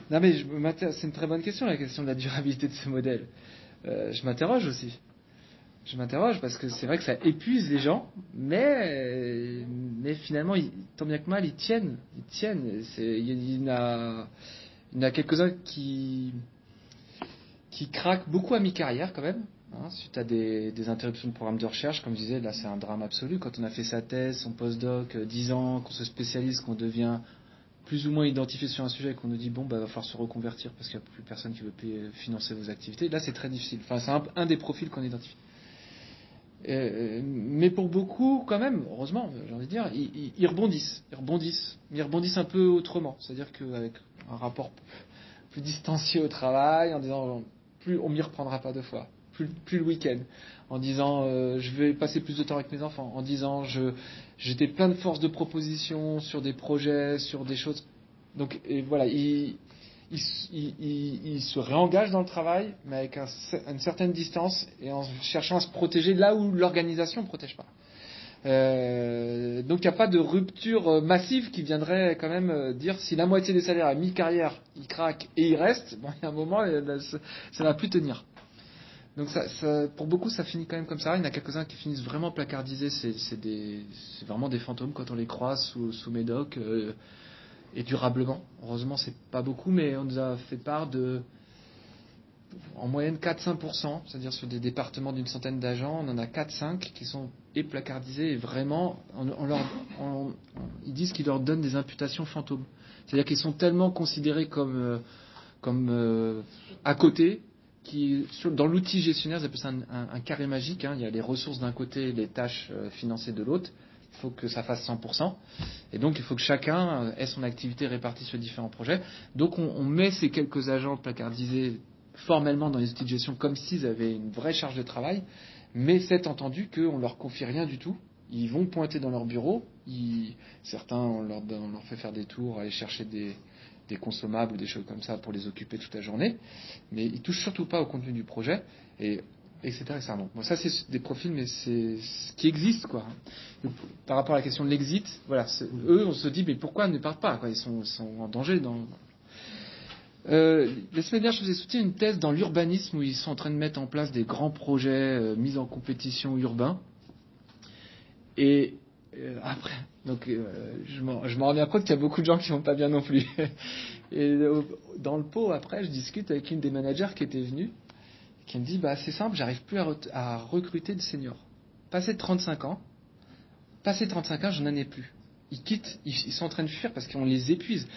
Non, mais c'est une très bonne question, la question de la durabilité de ce modèle. Je m'interroge aussi. Je m'interroge parce que c'est vrai que ça épuise les gens, mais finalement, tant bien que mal, ils tiennent. Ils tiennent. Il y en a quelques-uns qui craquent beaucoup à mi-carrière, quand même. Hein, suite à des interruptions de programmes de recherche, comme je disais, là c'est un drame absolu. Quand on a fait sa thèse, son postdoc, 10 ans, qu'on se spécialise, qu'on devient plus ou moins identifié sur un sujet et qu'on nous dit, bon, bah, va falloir se reconvertir parce qu'il n'y a plus personne qui veut financer vos activités, là c'est très difficile. Enfin, c'est un des profils qu'on identifie. Mais pour beaucoup, quand même, heureusement, j'ai envie de dire, ils rebondissent. Ils rebondissent un peu autrement. C'est-à-dire qu'avec un rapport plus distancié au travail, en disant, plus on m'y reprendra pas deux fois. Plus le week-end, en disant je vais passer plus de temps avec mes enfants, en disant j'étais plein de force de propositions sur des projets, sur des choses. Donc et voilà, il se réengage dans le travail, mais avec une certaine distance et en cherchant à se protéger là où l'organisation ne protège pas. Donc il n'y a pas de rupture massive qui viendrait quand même dire si la moitié des salaires à mi-carrière, ils craquent et ils restent, bon, il y a un moment, ça ne va plus tenir. Donc ça, pour beaucoup, ça finit quand même comme ça. Il y en a quelques-uns qui finissent vraiment placardisés. C'est vraiment des fantômes quand on les croise sous Médoc et durablement. Heureusement, c'est pas beaucoup, mais on nous a fait part de... En moyenne 4-5%, c'est-à-dire sur des départements d'une centaine d'agents, on en a 4-5 qui sont placardisés et vraiment, ils disent qu'ils leur donnent des imputations fantômes. C'est-à-dire qu'ils sont tellement considérés comme à côté, dans l'outil gestionnaire, ils appellent ça un carré magique, hein, il y a les ressources d'un côté et les tâches financées de l'autre. Il faut que ça fasse 100%. Et donc, il faut que chacun ait son activité répartie sur différents projets. Donc, on met ces quelques agents placardisés formellement dans les outils de gestion comme s'ils avaient une vraie charge de travail, mais c'est entendu qu'on ne leur confie rien du tout. Ils vont pointer dans leur bureau, certains on leur fait faire des tours, aller chercher des consommables ou des choses comme ça pour les occuper toute la journée, mais ils ne touchent surtout pas au contenu du projet, etc. Bon, ça c'est des profils, mais c'est ce qui existe, quoi. Donc, par rapport à la question de l'exit, voilà, eux on se dit mais pourquoi ils ne partent pas, quoi, ils sont en danger dans... La semaine dernière, je vous ai soutenu une thèse dans l'urbanisme où ils sont en train de mettre en place des grands projets mis en compétition urbain. Et après, donc je m'en rends bien compte qu'il y a beaucoup de gens qui vont pas bien non plus. Et dans le pot, après, je discute avec une des managers qui était venue, qui me dit bah c'est simple, j'arrive plus à recruter de seniors. Passé 35 ans, j'en ai plus. Ils quittent, ils sont en train de fuir parce qu'on les épuise.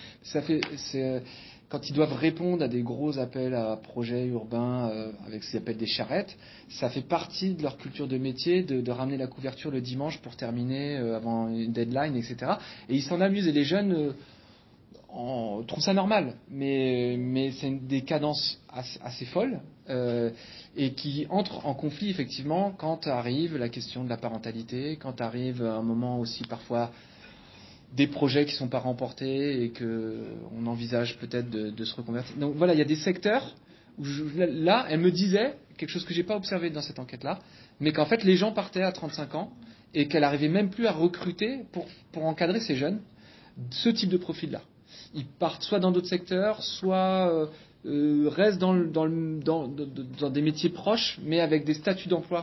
Quand ils doivent répondre à des gros appels à projets urbains avec ce qu'ils appellent des charrettes, ça fait partie de leur culture de métier de ramener la couverture le dimanche pour terminer avant une deadline, etc. Et ils s'en amusent et les jeunes trouvent ça normal, mais c'est des cadences assez folles et qui entrent en conflit effectivement quand arrive la question de la parentalité, quand arrive un moment aussi parfois... des projets qui ne sont pas remportés et qu'on envisage peut-être de se reconvertir. Donc voilà, il y a des secteurs où là, elle me disait, quelque chose que je n'ai pas observé dans cette enquête-là, mais qu'en fait les gens partaient à 35 ans et qu'elle n'arrivait même plus à recruter pour encadrer ces jeunes, ce type de profil-là. Ils partent soit dans d'autres secteurs, soit restent dans des métiers proches, mais avec des statuts d'emploi.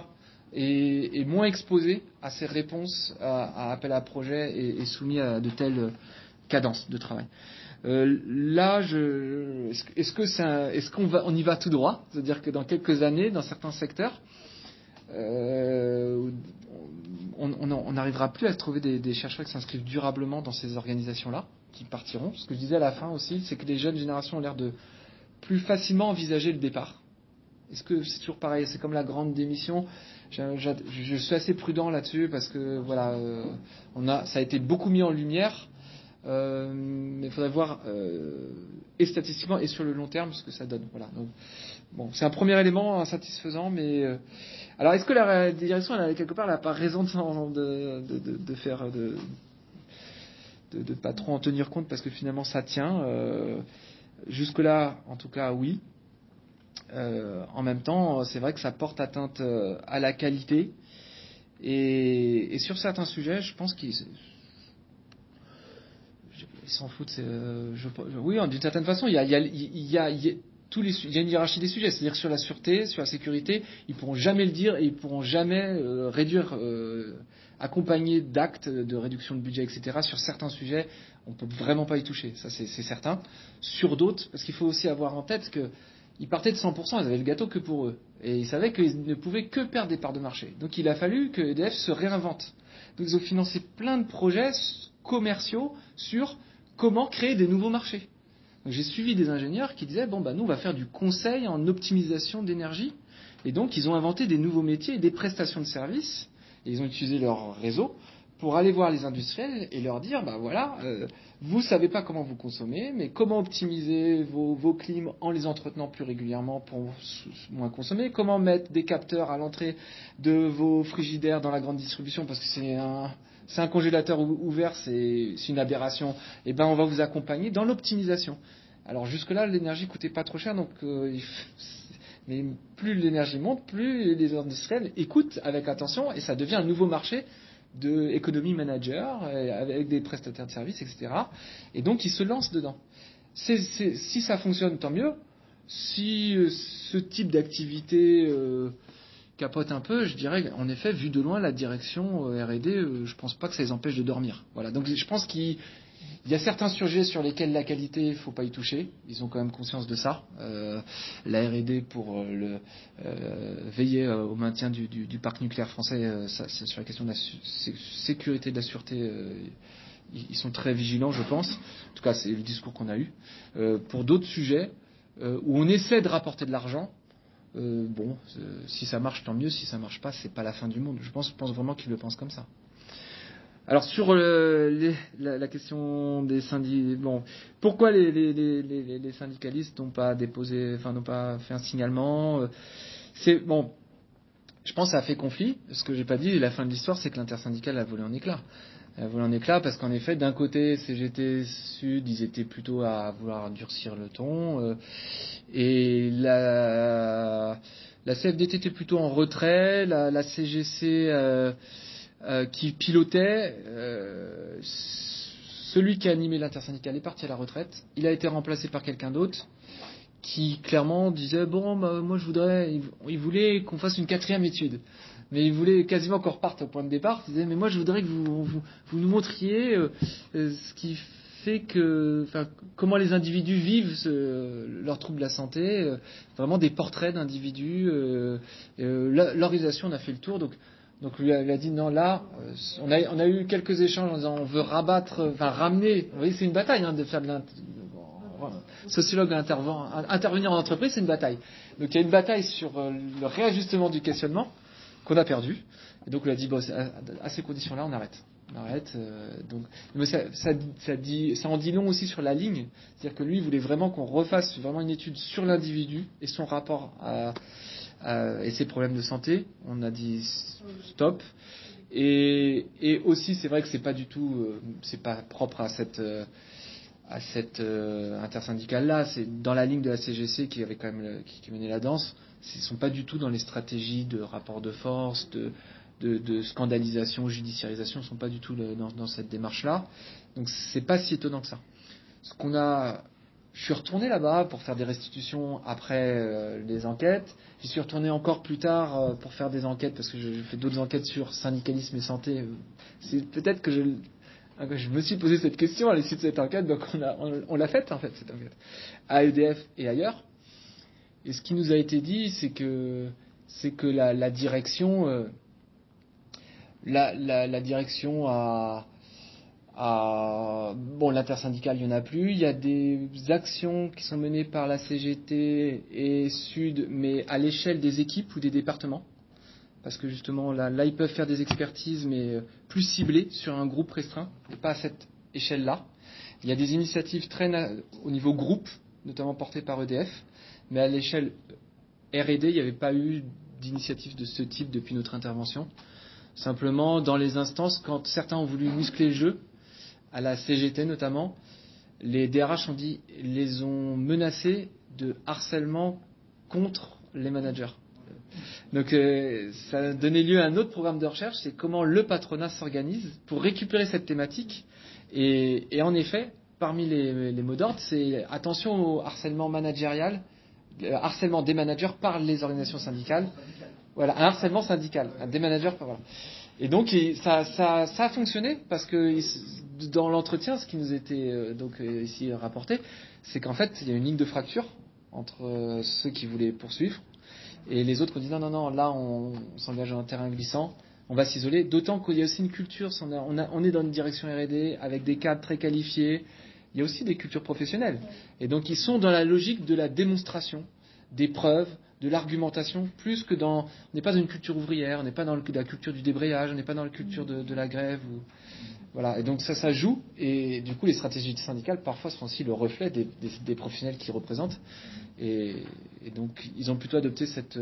Et moins exposé à ces réponses à appel à projet et soumis à de telles cadences de travail. Est-ce qu'on y va tout droit ? C'est-à-dire que dans quelques années, dans certains secteurs, on n'arrivera plus à trouver des chercheurs qui s'inscrivent durablement dans ces organisations-là, qui partiront. Ce que je disais à la fin aussi, c'est que les jeunes générations ont l'air de plus facilement envisager le départ. Est-ce que c'est toujours pareil ? C'est comme la grande démission. Je suis assez prudent là-dessus parce que voilà, ça a été beaucoup mis en lumière. Mais il faudrait voir et statistiquement et sur le long terme ce que ça donne. Voilà. Donc, bon, c'est un premier élément insatisfaisant, mais alors est-ce que la direction elle a quelque part pas raison de faire de pas trop en tenir compte parce que finalement ça tient jusque-là en tout cas oui. En même temps, c'est vrai que ça porte atteinte à la qualité et sur certains sujets, je pense qu'ils s'en foutent. D'une certaine façon, il y a une hiérarchie des sujets, c'est-à-dire sur la sûreté, sur la sécurité, ils pourront jamais le dire et ils pourront jamais réduire, accompagner d'actes de réduction de budget, etc. Sur certains sujets, on peut vraiment pas y toucher, ça c'est certain. Sur d'autres, parce qu'il faut aussi avoir en tête que ils partaient de 100%, ils avaient le gâteau que pour eux. Et ils savaient qu'ils ne pouvaient que perdre des parts de marché. Donc il a fallu que EDF se réinvente. Donc ils ont financé plein de projets commerciaux sur comment créer des nouveaux marchés. Donc j'ai suivi des ingénieurs qui disaient, bon, bah, nous on va faire du conseil en optimisation d'énergie. Et donc ils ont inventé des nouveaux métiers et des prestations de services. Et ils ont utilisé leur réseau pour aller voir les industriels et leur dire, bah voilà, vous savez pas comment vous consommez, mais comment optimiser vos clims en les entretenant plus régulièrement pour moins consommer, comment mettre des capteurs à l'entrée de vos frigidaires dans la grande distribution, parce que c'est un congélateur ouvert, c'est une aberration, et ben on va vous accompagner dans l'optimisation. Alors jusque-là, l'énergie coûtait pas trop cher, donc mais plus l'énergie monte, plus les industriels écoutent avec attention, et ça devient un nouveau marché de economy manager avec des prestataires de services, etc. Et donc ils se lancent dedans. Si ça fonctionne, tant mieux. Si ce type d'activité capote un peu, je dirais, en effet, vu de loin, la direction R&D, je pense pas que ça les empêche de dormir. Voilà. Donc je pense qu'il y a certains sujets sur lesquels la qualité, il ne faut pas y toucher. Ils ont quand même conscience de ça. La R&D pour veiller au maintien du parc nucléaire français, sur la question de la sécurité, de la sûreté, ils sont très vigilants, je pense. En tout cas, c'est le discours qu'on a eu. Pour d'autres sujets, où on essaie de rapporter de l'argent, si ça marche, tant mieux. Si ça marche pas, c'est pas la fin du monde. Je pense vraiment qu'ils le pensent comme ça. Alors sur la question des syndicats, pourquoi les syndicalistes n'ont pas déposé, n'ont pas fait un signalement, je pense que ça a fait conflit. Ce que j'ai pas dit, la fin de l'histoire, c'est que l'intersyndicale a volé en éclats. Parce qu'en effet, d'un côté, CGT Sud, ils étaient plutôt à vouloir durcir le ton, et la CFDT était plutôt en retrait, la CGC qui pilotait, celui qui a animé l'intersyndicale est parti à la retraite, il a été remplacé par quelqu'un d'autre, qui clairement disait, moi je voudrais, il voulait qu'on fasse une 4e étude. Mais ils voulaient quasiment qu'on reparte au point de départ. Ils disaient, mais moi je voudrais que vous nous montriez ce qui fait que, comment les individus vivent leurs troubles de la santé, vraiment des portraits d'individus. L'organisation, on a fait le tour, donc lui a dit non. Là, on a eu quelques échanges en disant on veut ramener. Vous voyez, c'est une bataille de faire de sociologue intervenir en entreprise, c'est une bataille. Donc il y a une bataille sur le réajustement du questionnement, qu'on a perdu. Et donc, on a dit, à ces conditions-là, on arrête. On arrête. Donc, mais ça en dit long aussi sur la ligne. C'est-à-dire que lui, il voulait vraiment qu'on refasse vraiment une étude sur l'individu et son rapport et ses problèmes de santé. On a dit stop. Et aussi, c'est vrai que c'est pas du tout, c'est pas propre à cette intersyndicale-là. C'est dans la ligne de la CGC qui avait quand même qui menait la danse. Ils ne sont pas du tout dans les stratégies de rapport de force, de scandalisation, judiciarisation, ne sont pas du tout dans cette démarche-là. Donc c'est pas si étonnant que ça. Je suis retourné là-bas pour faire des restitutions après les enquêtes. J'y suis retourné encore plus tard pour faire des enquêtes, parce que j'ai fait d'autres enquêtes sur syndicalisme et santé. C'est peut-être que je me suis posé cette question à l'issue de cette enquête, donc on l'a faite en fait, cette enquête, à EDF et ailleurs. Et ce qui nous a été dit, c'est que la direction, la direction l'intersyndicale, il n'y en a plus. Il y a des actions qui sont menées par la CGT et Sud, mais à l'échelle des équipes ou des départements. Parce que justement, là ils peuvent faire des expertises, mais plus ciblées sur un groupe restreint, et pas à cette échelle-là. Il y a des initiatives au niveau groupe, notamment portées par EDF. Mais à l'échelle R&D, il n'y avait pas eu d'initiative de ce type depuis notre intervention. Simplement, dans les instances, quand certains ont voulu muscler le jeu, à la CGT notamment, les DRH les ont menacés de harcèlement contre les managers. Donc ça a donné lieu à un autre programme de recherche, c'est comment le patronat s'organise pour récupérer cette thématique. Et en effet, parmi les mots d'ordre, c'est attention au harcèlement managérial, harcèlement des managers par les organisations syndicales. Voilà, un harcèlement syndical, des managers par... Voilà. Et donc ça a fonctionné, parce que dans l'entretien, ce qui nous était donc ici rapporté, c'est qu'en fait, il y a une ligne de fracture entre ceux qui voulaient poursuivre et les autres qui disent non, là on s'engage dans un terrain glissant, on va s'isoler, d'autant qu'il y a aussi une culture, on est dans une direction R&D avec des cadres très qualifiés. Il y a aussi des cultures professionnelles. Et donc, ils sont dans la logique de la démonstration, des preuves, de l'argumentation, plus que dans... On n'est pas dans une culture ouvrière, on n'est pas dans la culture du débrayage, on n'est pas dans la culture de la grève. Voilà. Et donc, ça joue. Et du coup, les stratégies syndicales, parfois, sont aussi le reflet des professionnels qu'ils représentent. Et donc, ils ont plutôt adopté cette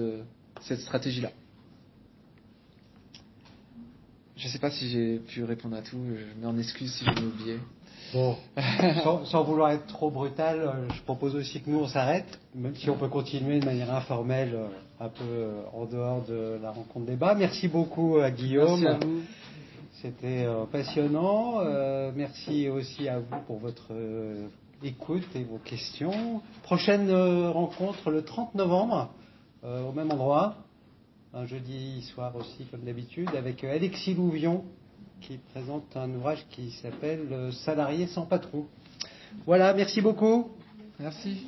stratégie-là. Je ne sais pas si j'ai pu répondre à tout. Je m'en excuse si j'ai oublié. Bon, sans vouloir être trop brutal, je propose aussi que nous on s'arrête, même si on peut continuer de manière informelle, un peu en dehors de la rencontre débat. Merci beaucoup à Guillaume. Merci à vous. C'était passionnant. Merci aussi à vous pour votre écoute et vos questions. Prochaine rencontre le 30 novembre, au même endroit, un jeudi soir aussi comme d'habitude, avec Alexis Louvion qui présente un ouvrage qui s'appelle « Salariés sans patron ». Voilà, merci beaucoup. Merci.